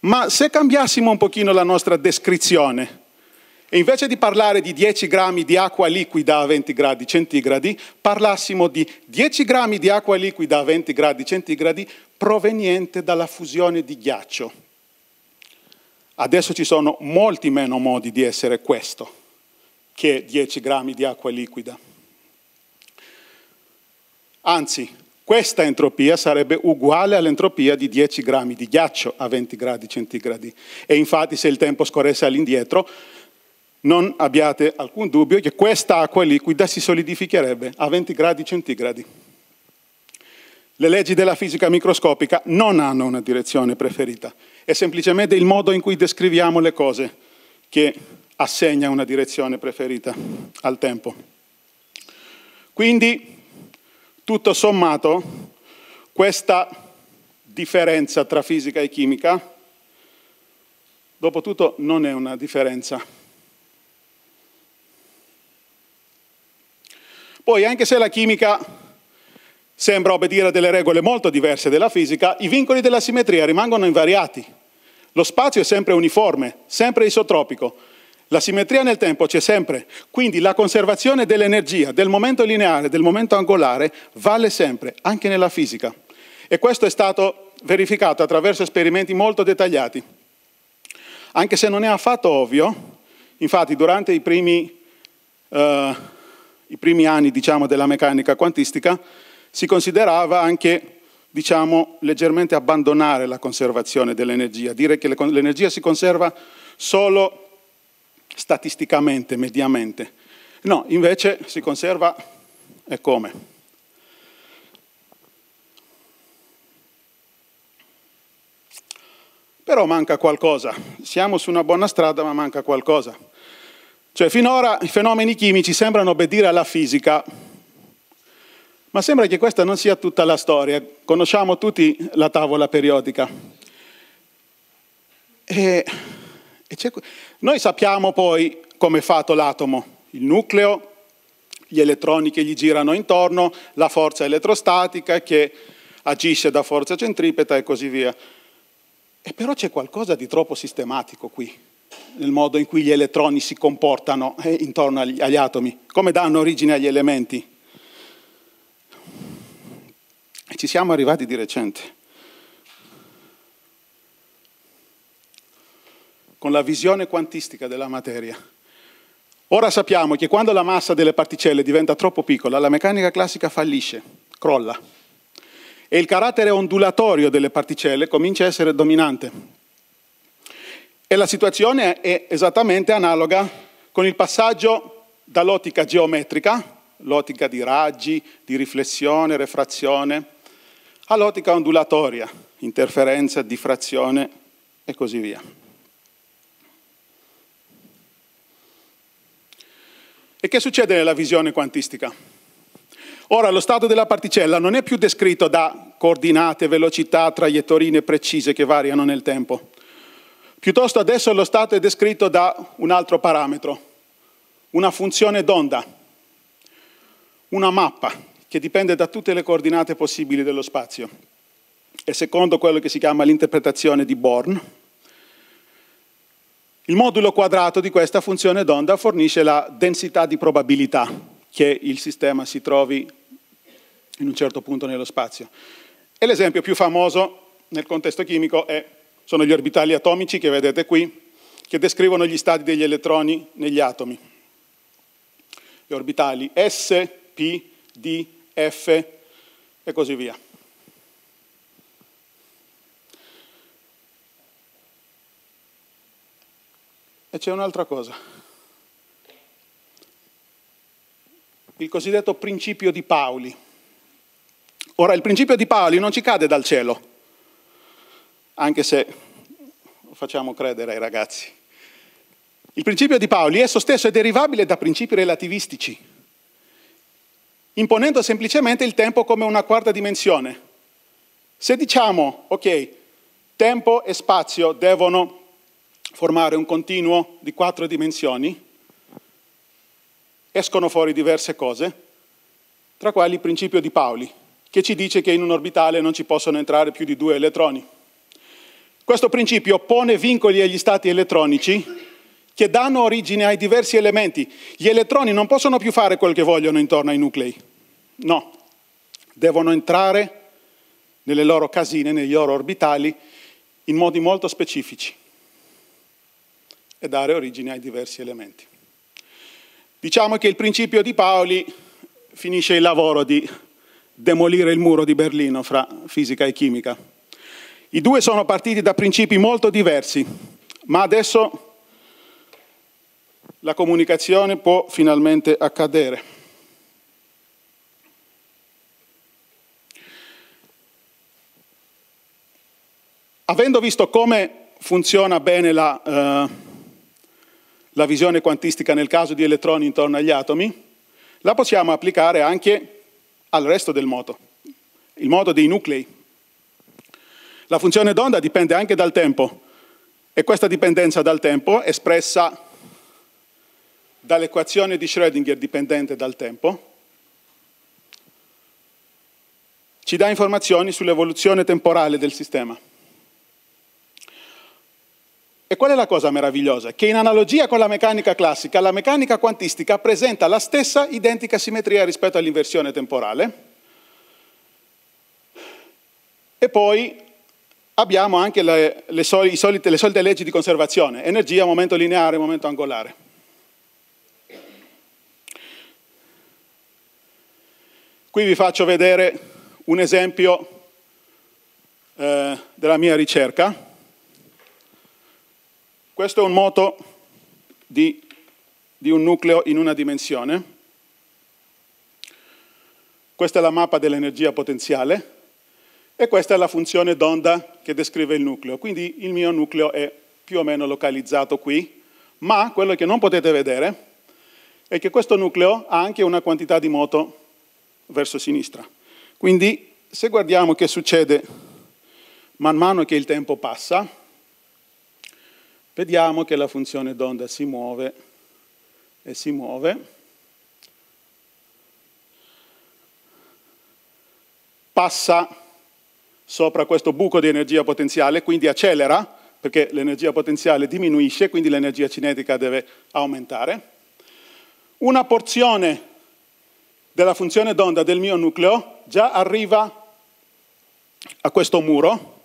Ma se cambiassimo un pochino la nostra descrizione, e invece di parlare di 10 grammi di acqua liquida a 20 gradi centigradi, parlassimo di 10 grammi di acqua liquida a 20 gradi centigradi proveniente dalla fusione di ghiaccio. Adesso ci sono molti meno modi di essere questo che 10 grammi di acqua liquida. Anzi, questa entropia sarebbe uguale all'entropia di 10 grammi di ghiaccio a 20 gradi centigradi. E infatti se il tempo scorresse all'indietro, non abbiate alcun dubbio che questa acqua liquida si solidificherebbe a 20 gradi centigradi. Le leggi della fisica microscopica non hanno una direzione preferita, è semplicemente il modo in cui descriviamo le cose che assegna una direzione preferita al tempo. Quindi, tutto sommato, questa differenza tra fisica e chimica, dopo tutto, non è una differenza. Poi, anche se la chimica sembra obbedire a delle regole molto diverse della fisica, i vincoli della simmetria rimangono invariati. Lo spazio è sempre uniforme, sempre isotropico. La simmetria nel tempo c'è sempre, quindi la conservazione dell'energia, del momento lineare, del momento angolare, vale sempre, anche nella fisica. E questo è stato verificato attraverso esperimenti molto dettagliati. Anche se non è affatto ovvio, infatti durante i primi anni, diciamo, della meccanica quantistica, si considerava anche, diciamo, leggermente abbandonare la conservazione dell'energia, dire che l'energia si conserva solo statisticamente, mediamente. No, invece si conserva e come? Però manca qualcosa, siamo su una buona strada ma manca qualcosa. Cioè finora i fenomeni chimici sembrano obbedire alla fisica, ma sembra che questa non sia tutta la storia. Conosciamo tutti la tavola periodica. Noi sappiamo poi come è fatto l'atomo, il nucleo, gli elettroni che gli girano intorno, la forza elettrostatica che agisce da forza centripeta e così via. E però c'è qualcosa di troppo sistematico qui, nel modo in cui gli elettroni si comportano intorno agli atomi, come danno origine agli elementi. E ci siamo arrivati di recente, con la visione quantistica della materia. Ora sappiamo che quando la massa delle particelle diventa troppo piccola, la meccanica classica fallisce, crolla, e il carattere ondulatorio delle particelle comincia a essere dominante. E la situazione è esattamente analoga con il passaggio dall'ottica geometrica, l'ottica di raggi, di riflessione, refrazione, all'ottica ondulatoria, interferenza, diffrazione e così via. E che succede nella visione quantistica? Ora lo stato della particella non è più descritto da coordinate, velocità, traiettorine precise che variano nel tempo. Piuttosto adesso lo stato è descritto da un altro parametro, una funzione d'onda, una mappa che dipende da tutte le coordinate possibili dello spazio. E secondo quello che si chiama l'interpretazione di Born, il modulo quadrato di questa funzione d'onda fornisce la densità di probabilità che il sistema si trovi in un certo punto nello spazio. E l'esempio più famoso nel contesto chimico sono gli orbitali atomici che vedete qui, che descrivono gli stati degli elettroni negli atomi. Gli orbitali S, P, D, F e così via. E c'è un'altra cosa. Il cosiddetto principio di Pauli. Ora, il principio di Pauli non ci cade dal cielo, anche se lo facciamo credere ai ragazzi. Il principio di Pauli esso stesso è derivabile da principi relativistici, imponendo semplicemente il tempo come una quarta dimensione. Se diciamo, ok, tempo e spazio devono formare un continuo di 4 dimensioni, escono fuori diverse cose, tra quali il principio di Pauli, che ci dice che in un orbitale non ci possono entrare più di 2 elettroni. Questo principio pone vincoli agli stati elettronici che danno origine ai diversi elementi. Gli elettroni non possono più fare quel che vogliono intorno ai nuclei. No, devono entrare nelle loro casine, nei loro orbitali, in modi molto specifici e dare origine ai diversi elementi. Diciamo che il principio di Pauli finisce il lavoro di demolire il muro di Berlino fra fisica e chimica. I due sono partiti da principi molto diversi, ma adesso la comunicazione può finalmente accadere. Avendo visto come funziona bene la la visione quantistica nel caso di elettroni intorno agli atomi, la possiamo applicare anche al resto del moto, il moto dei nuclei. La funzione d'onda dipende anche dal tempo e questa dipendenza dal tempo, espressa dall'equazione di Schrödinger dipendente dal tempo, ci dà informazioni sull'evoluzione temporale del sistema. E qual è la cosa meravigliosa? Che in analogia con la meccanica classica, la meccanica quantistica presenta la stessa identica simmetria rispetto all'inversione temporale. E poi abbiamo anche le solite leggi di conservazione, energia, momento lineare, momento angolare. Qui vi faccio vedere un esempio della mia ricerca. Questo è un moto di un nucleo in una dimensione. Questa è la mappa dell'energia potenziale e questa è la funzione d'onda che descrive il nucleo. Quindi il mio nucleo è più o meno localizzato qui, ma quello che non potete vedere è che questo nucleo ha anche una quantità di moto verso sinistra. Quindi se guardiamo che succede man mano che il tempo passa, vediamo che la funzione d'onda si muove e si muove, passa sopra questo buco di energia potenziale, quindi accelera, perché l'energia potenziale diminuisce, quindi l'energia cinetica deve aumentare. Una porzione della funzione d'onda del mio nucleo già arriva a questo muro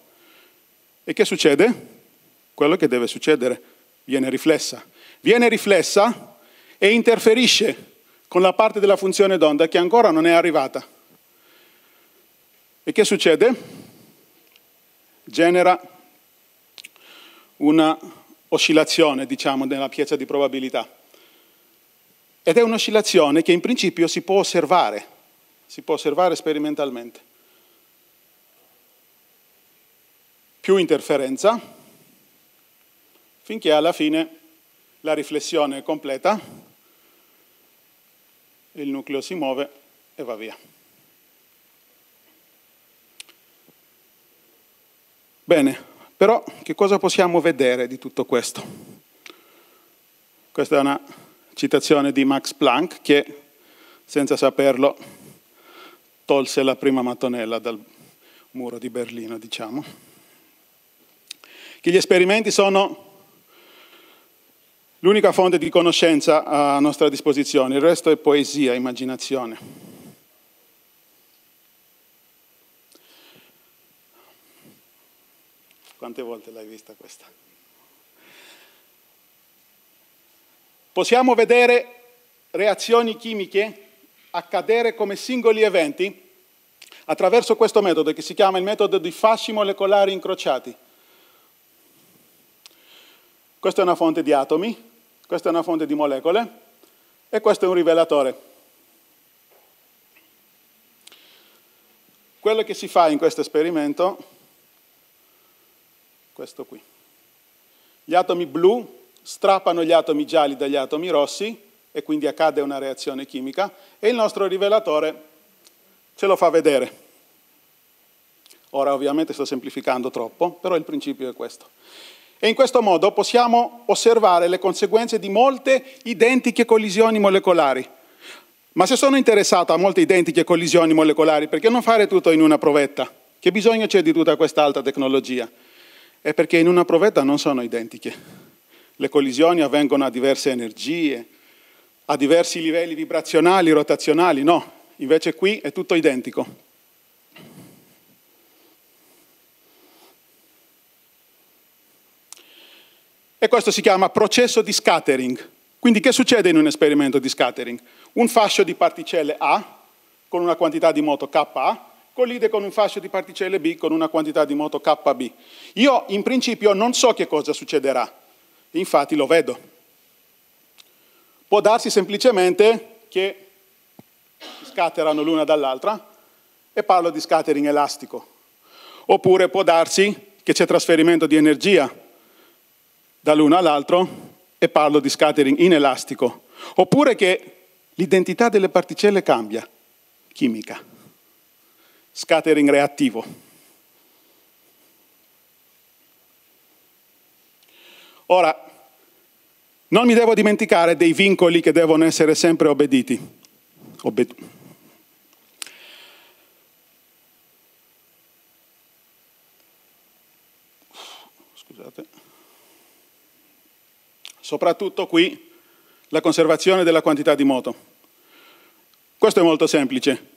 e che succede? Quello che deve succedere, viene riflessa e interferisce con la parte della funzione d'onda che ancora non è arrivata. E che succede? Genera una oscillazione, diciamo, nella piazza di probabilità. Ed è un'oscillazione che in principio si può osservare sperimentalmente. Più interferenza, finché alla fine la riflessione è completa, il nucleo si muove e va via. Bene, però che cosa possiamo vedere di tutto questo? Questa è una citazione di Max Planck che, senza saperlo, tolse la prima mattonella dal muro di Berlino, diciamo. Che gli esperimenti sono l'unica fonte di conoscenza a nostra disposizione, il resto è poesia, immaginazione. Quante volte l'hai vista questa? Possiamo vedere reazioni chimiche accadere come singoli eventi attraverso questo metodo che si chiama il metodo di fasci molecolari incrociati. Questa è una fonte di atomi. Questa è una fonte di molecole e questo è un rivelatore. Quello che si fa in questo esperimento, questo qui. Gli atomi blu strappano gli atomi gialli dagli atomi rossi e quindi accade una reazione chimica e il nostro rivelatore ce lo fa vedere. Ora ovviamente sto semplificando troppo, però il principio è questo. E in questo modo possiamo osservare le conseguenze di molte identiche collisioni molecolari. Ma se sono interessato a molte identiche collisioni molecolari, perché non fare tutto in una provetta? Che bisogno c'è di tutta questa alta tecnologia? È perché in una provetta non sono identiche. Le collisioni avvengono a diverse energie, a diversi livelli vibrazionali, rotazionali, no. Invece qui è tutto identico. E questo si chiama processo di scattering. Quindi che succede in un esperimento di scattering? Un fascio di particelle A con una quantità di moto Ka collide con un fascio di particelle B con una quantità di moto Kb. Io in principio non so che cosa succederà, infatti lo vedo. Può darsi semplicemente che si scatterano l'una dall'altra e parlo di scattering elastico. Oppure può darsi che c'è trasferimento di energia dall'uno all'altro e e parlo di scattering inelastico, oppure che l'identità delle particelle cambia, chimica, scattering reattivo. Ora, non mi devo dimenticare dei vincoli che devono essere sempre obbediti. Scusate. Soprattutto qui la conservazione della quantità di moto. Questo è molto semplice.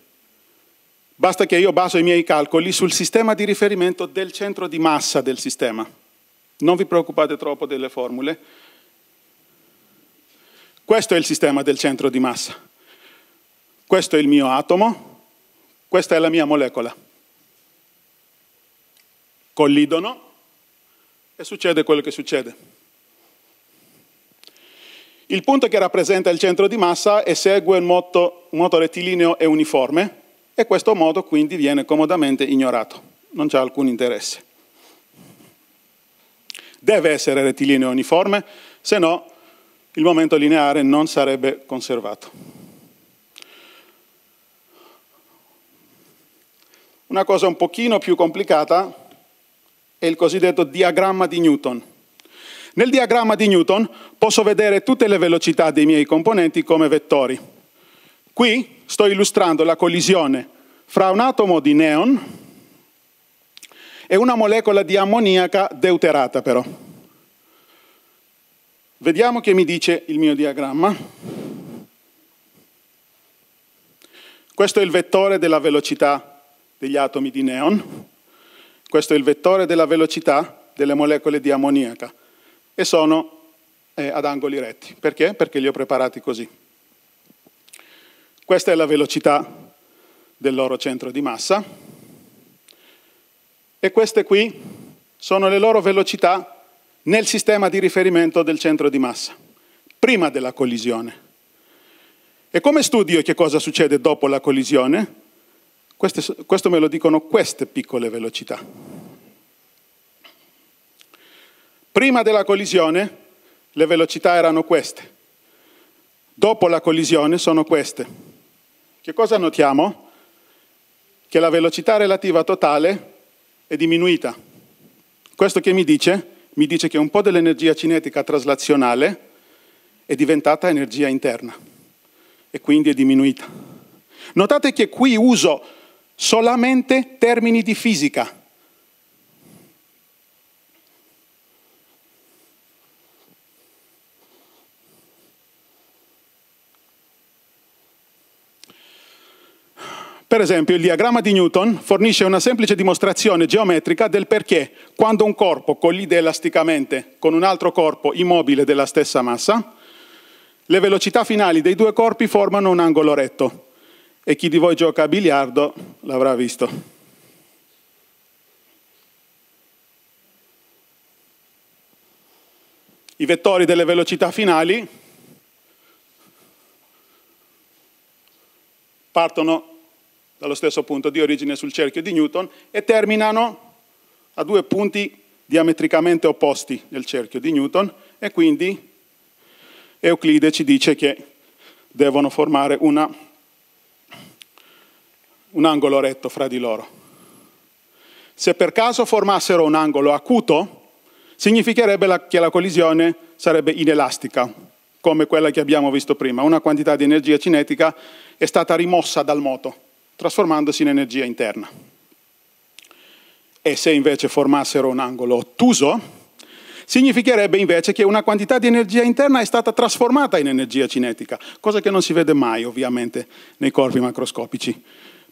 Basta che io baso i miei calcoli sul sistema di riferimento del centro di massa del sistema. Non vi preoccupate troppo delle formule. Questo è il sistema del centro di massa. Questo è il mio atomo, questa è la mia molecola. Collidono e succede quello che succede. Il punto che rappresenta il centro di massa esegue un moto rettilineo e uniforme e questo moto quindi viene comodamente ignorato. Non c'è alcun interesse. Deve essere rettilineo e uniforme, se no il momento lineare non sarebbe conservato. Una cosa un pochino più complicata è il cosiddetto diagramma di Newton. Nel diagramma di Newton posso vedere tutte le velocità dei miei componenti come vettori. Qui sto illustrando la collisione fra un atomo di neon e una molecola di ammoniaca deuterata però. Vediamo che mi dice il mio diagramma. Questo è il vettore della velocità degli atomi di neon. Questo è il vettore della velocità delle molecole di ammoniaca. E sono ad angoli retti. Perché? Perché li ho preparati così. Questa è la velocità del loro centro di massa. E queste qui sono le loro velocità nel sistema di riferimento del centro di massa, prima della collisione. E come studio che cosa succede dopo la collisione? Questo me lo dicono queste piccole velocità. Prima della collisione le velocità erano queste. Dopo la collisione sono queste. Che cosa notiamo? Che la velocità relativa totale è diminuita. Questo che mi dice? Mi dice che un po' dell'energia cinetica traslazionale è diventata energia interna e quindi è diminuita. Notate che qui uso solamente termini di fisica. Per esempio, il diagramma di Newton fornisce una semplice dimostrazione geometrica del perché quando un corpo collide elasticamente con un altro corpo immobile della stessa massa, le velocità finali dei due corpi formano un angolo retto. E chi di voi gioca a biliardo l'avrà visto. I vettori delle velocità finali partono dallo stesso punto di origine sul cerchio di Newton e terminano a due punti diametricamente opposti nel cerchio di Newton e quindi Euclide ci dice che devono formare un angolo retto fra di loro. Se per caso formassero un angolo acuto significherebbe che la collisione sarebbe inelastica, come quella che abbiamo visto prima. Una quantità di energia cinetica è stata rimossa dal moto, trasformandosi in energia interna. E se invece formassero un angolo ottuso, significherebbe invece che una quantità di energia interna è stata trasformata in energia cinetica, cosa che non si vede mai ovviamente nei corpi macroscopici,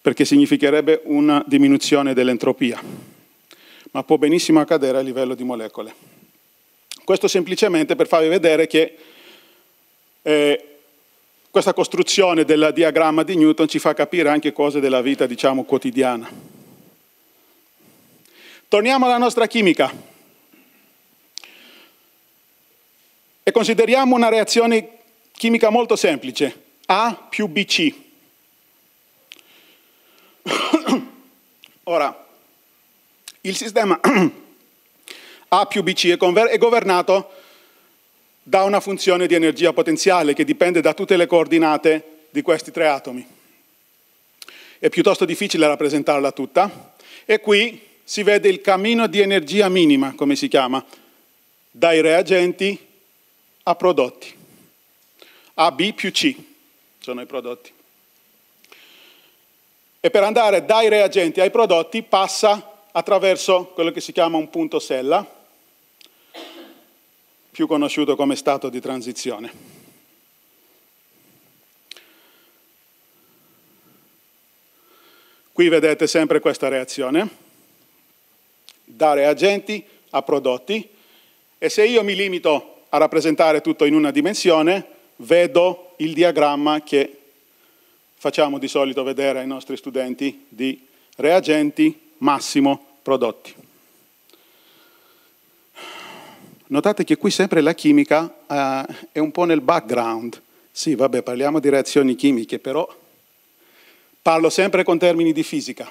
perché significherebbe una diminuzione dell'entropia, ma può benissimo accadere a livello di molecole. Questo semplicemente per farvi vedere che questa costruzione del diagramma di Newton ci fa capire anche cose della vita, diciamo, quotidiana. Torniamo alla nostra chimica e consideriamo una reazione chimica molto semplice, A più BC. Ora, il sistema A più BC è governato dà una funzione di energia potenziale che dipende da tutte le coordinate di questi tre atomi. È piuttosto difficile rappresentarla tutta e qui si vede il cammino di energia minima, come si chiama, dai reagenti a prodotti. AB più C sono i prodotti. E per andare dai reagenti ai prodotti passa attraverso quello che si chiama un punto sella, più conosciuto come stato di transizione. Qui vedete sempre questa reazione, da reagenti a prodotti, e se io mi limito a rappresentare tutto in una dimensione, vedo il diagramma che facciamo di solito vedere ai nostri studenti di reagenti massimo prodotti. Notate che qui sempre la chimica è un po' nel background. Sì, vabbè, parliamo di reazioni chimiche, però parlo sempre con termini di fisica.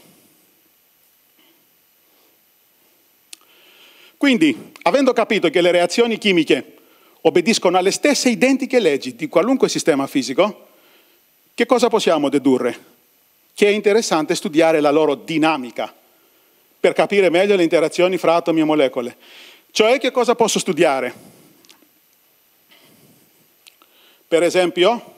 Quindi, avendo capito che le reazioni chimiche obbediscono alle stesse identiche leggi di qualunque sistema fisico, che cosa possiamo dedurre? Che è interessante studiare la loro dinamica per capire meglio le interazioni fra atomi e molecole. Cioè, che cosa posso studiare? Per esempio,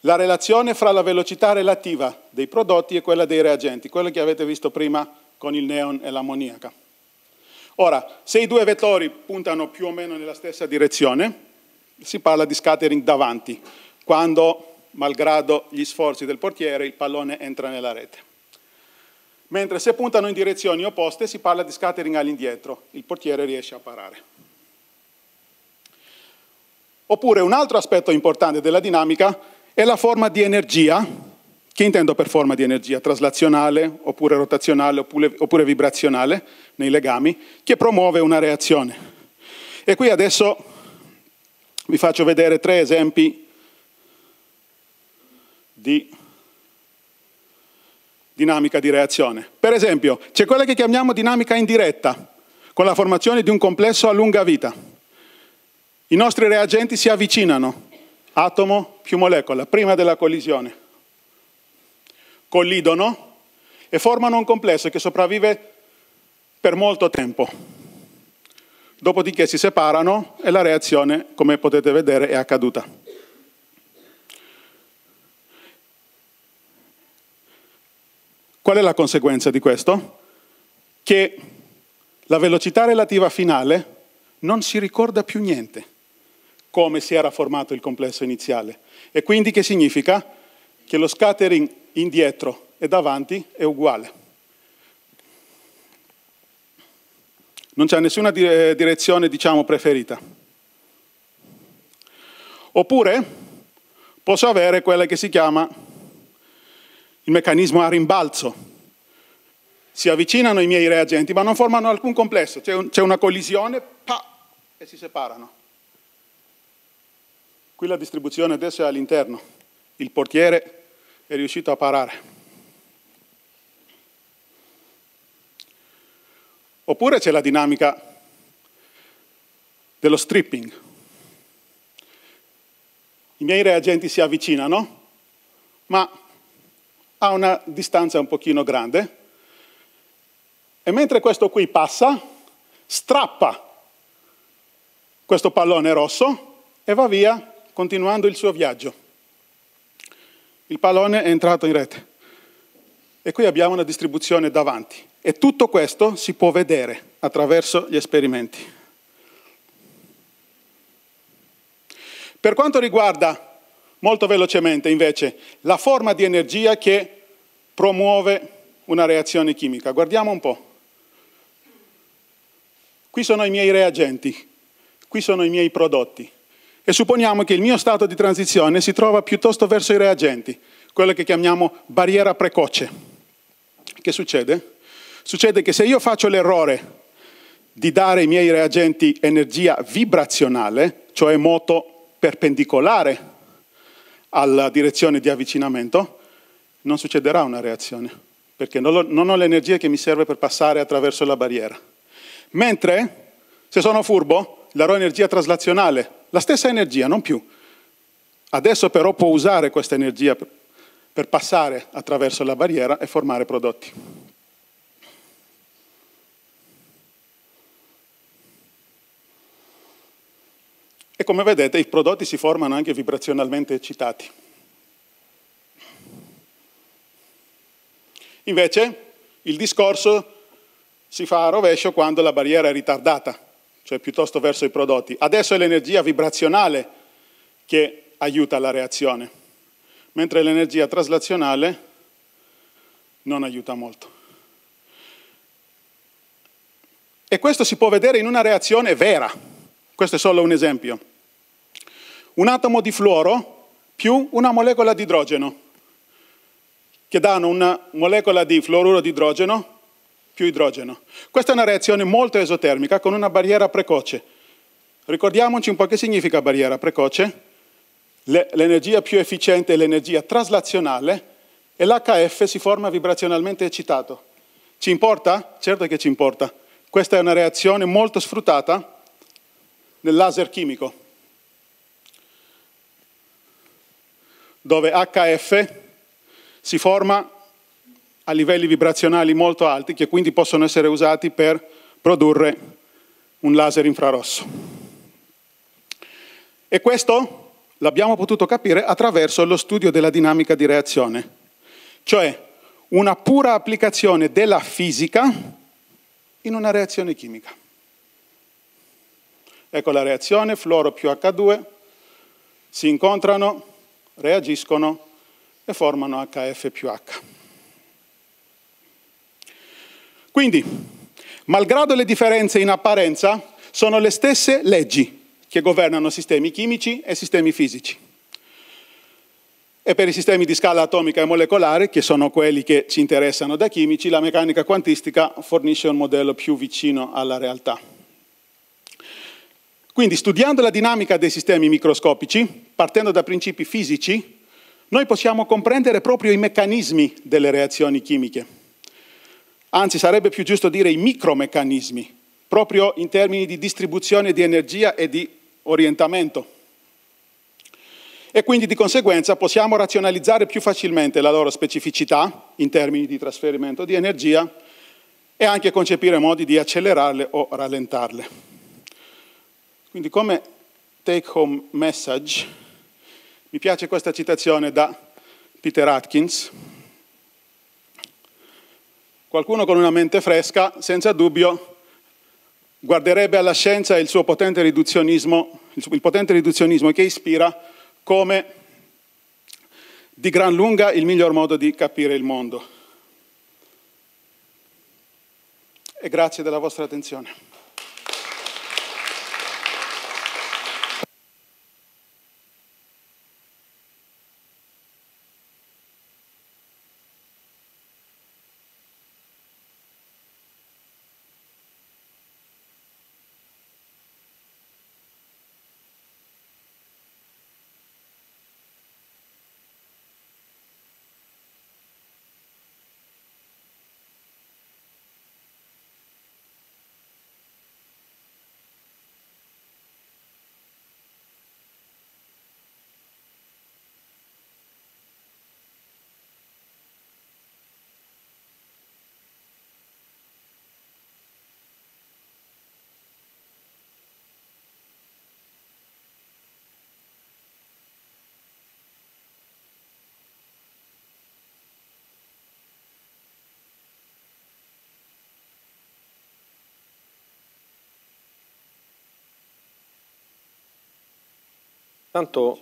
la relazione fra la velocità relativa dei prodotti e quella dei reagenti, quello che avete visto prima con il neon e l'ammoniaca. Ora, se i due vettori puntano più o meno nella stessa direzione, si parla di scattering davanti, quando, malgrado gli sforzi del portiere, il pallone entra nella rete. Mentre se puntano in direzioni opposte, si parla di scattering all'indietro, il portiere riesce a parare. Oppure un altro aspetto importante della dinamica è la forma di energia, che intendo per forma di energia, traslazionale, oppure rotazionale, oppure vibrazionale, nei legami, che promuove una reazione. E qui adesso vi faccio vedere tre esempi di dinamica di reazione. Per esempio, c'è quella che chiamiamo dinamica indiretta, con la formazione di un complesso a lunga vita. I nostri reagenti si avvicinano, atomo più molecola, prima della collisione. Collidono e formano un complesso che sopravvive per molto tempo. Dopodiché si separano e la reazione, come potete vedere, è accaduta. Qual è la conseguenza di questo? Che la velocità relativa finale non si ricorda più niente, come si era formato il complesso iniziale. E quindi che significa? Che lo scattering indietro e davanti è uguale. Non c'è nessuna direzione, diciamo, preferita. Oppure posso avere quella che si chiama il meccanismo a rimbalzo. Si avvicinano i miei reagenti ma non formano alcun complesso. C'è una collisione e si separano. Qui la distribuzione adesso è all'interno. Il portiere è riuscito a parare. Oppure c'è la dinamica dello stripping. I miei reagenti si avvicinano, ma a una distanza un pochino grande, e mentre questo qui passa, strappa questo pallone rosso e va via continuando il suo viaggio. Il pallone è entrato in rete e qui abbiamo una distribuzione davanti e tutto questo si può vedere attraverso gli esperimenti. Per quanto riguarda, molto velocemente invece, la forma di energia che promuove una reazione chimica, guardiamo un po'. Qui sono i miei reagenti, qui sono i miei prodotti. E supponiamo che il mio stato di transizione si trova piuttosto verso i reagenti, quello che chiamiamo barriera precoce. Che succede? Succede che se io faccio l'errore di dare ai miei reagenti energia vibrazionale, cioè moto perpendicolare alla direzione di avvicinamento, non succederà una reazione, perché non ho l'energia che mi serve per passare attraverso la barriera. Mentre, se sono furbo, la rho energia traslazionale, la stessa energia, non più. Adesso però può usare questa energia per passare attraverso la barriera e formare prodotti. E come vedete i prodotti si formano anche vibrazionalmente eccitati. Invece il discorso si fa a rovescio quando la barriera è ritardata, cioè piuttosto verso i prodotti. Adesso è l'energia vibrazionale che aiuta la reazione, mentre l'energia traslazionale non aiuta molto. E questo si può vedere in una reazione vera. Questo è solo un esempio. Un atomo di fluoro più una molecola di idrogeno, che danno una molecola di fluoruro di idrogeno più idrogeno. Questa è una reazione molto esotermica con una barriera precoce. Ricordiamoci un po' che significa barriera precoce. L'energia più efficiente è l'energia traslazionale e l'HF si forma vibrazionalmente eccitato. Ci importa? Certo che ci importa. Questa è una reazione molto sfruttata nel laser chimico, dove HF si forma a livelli vibrazionali molto alti che quindi possono essere usati per produrre un laser infrarosso. E questo l'abbiamo potuto capire attraverso lo studio della dinamica di reazione, cioè una pura applicazione della fisica in una reazione chimica. Ecco la reazione, fluoro più H2, si incontrano, reagiscono, e formano HF più H. Quindi, malgrado le differenze in apparenza, sono le stesse leggi che governano sistemi chimici e sistemi fisici. E per i sistemi di scala atomica e molecolare, che sono quelli che ci interessano da chimici, la meccanica quantistica fornisce un modello più vicino alla realtà. Quindi, studiando la dinamica dei sistemi microscopici, partendo da principi fisici, noi possiamo comprendere proprio i meccanismi delle reazioni chimiche. Anzi, sarebbe più giusto dire i micromeccanismi, proprio in termini di distribuzione di energia e di orientamento. E quindi di conseguenza possiamo razionalizzare più facilmente la loro specificità in termini di trasferimento di energia e anche concepire modi di accelerarle o rallentarle. Quindi come take home message, mi piace questa citazione da Peter Atkins. Qualcuno con una mente fresca, senza dubbio, guarderebbe alla scienza e il suo potente riduzionismo, che ispira, come di gran lunga il miglior modo di capire il mondo. E grazie della vostra attenzione. Tanto,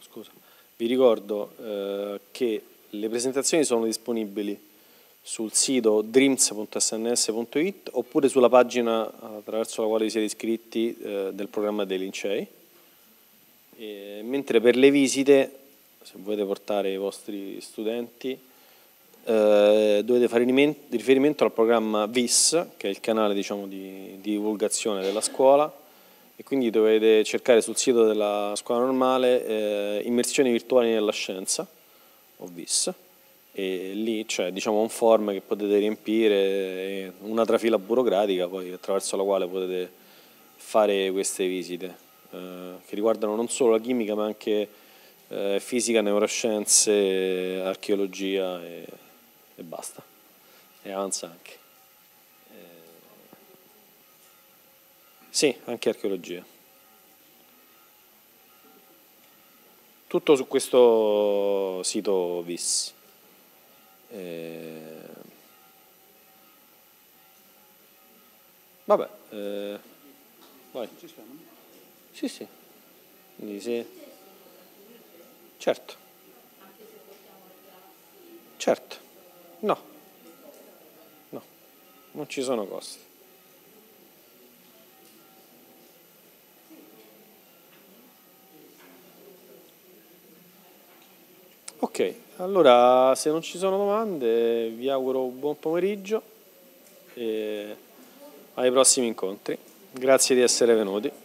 scusa, vi ricordo che le presentazioni sono disponibili sul sito dreams.sns.it oppure sulla pagina attraverso la quale vi siete iscritti del programma dei Lincei, e, mentre per le visite, se volete portare i vostri studenti, dovete fare riferimento al programma VIS, che è il canale, diciamo, di divulgazione della scuola, e quindi dovete cercare sul sito della Scuola Normale immersioni virtuali nella scienza, o VIS, e lì c'è, diciamo, un form che potete riempire, una trafila burocratica poi attraverso la quale potete fare queste visite che riguardano non solo la chimica ma anche fisica, neuroscienze, archeologia e basta, e avanza anche. Sì, anche archeologia. Tutto su questo sito VIS. Vabbè, vai. Ci siamo? Sì, sì. Quindi sì. Certo. Certo. No. No. Non ci sono costi. Ok, allora se non ci sono domande vi auguro un buon pomeriggio e ai prossimi incontri. Grazie di essere venuti.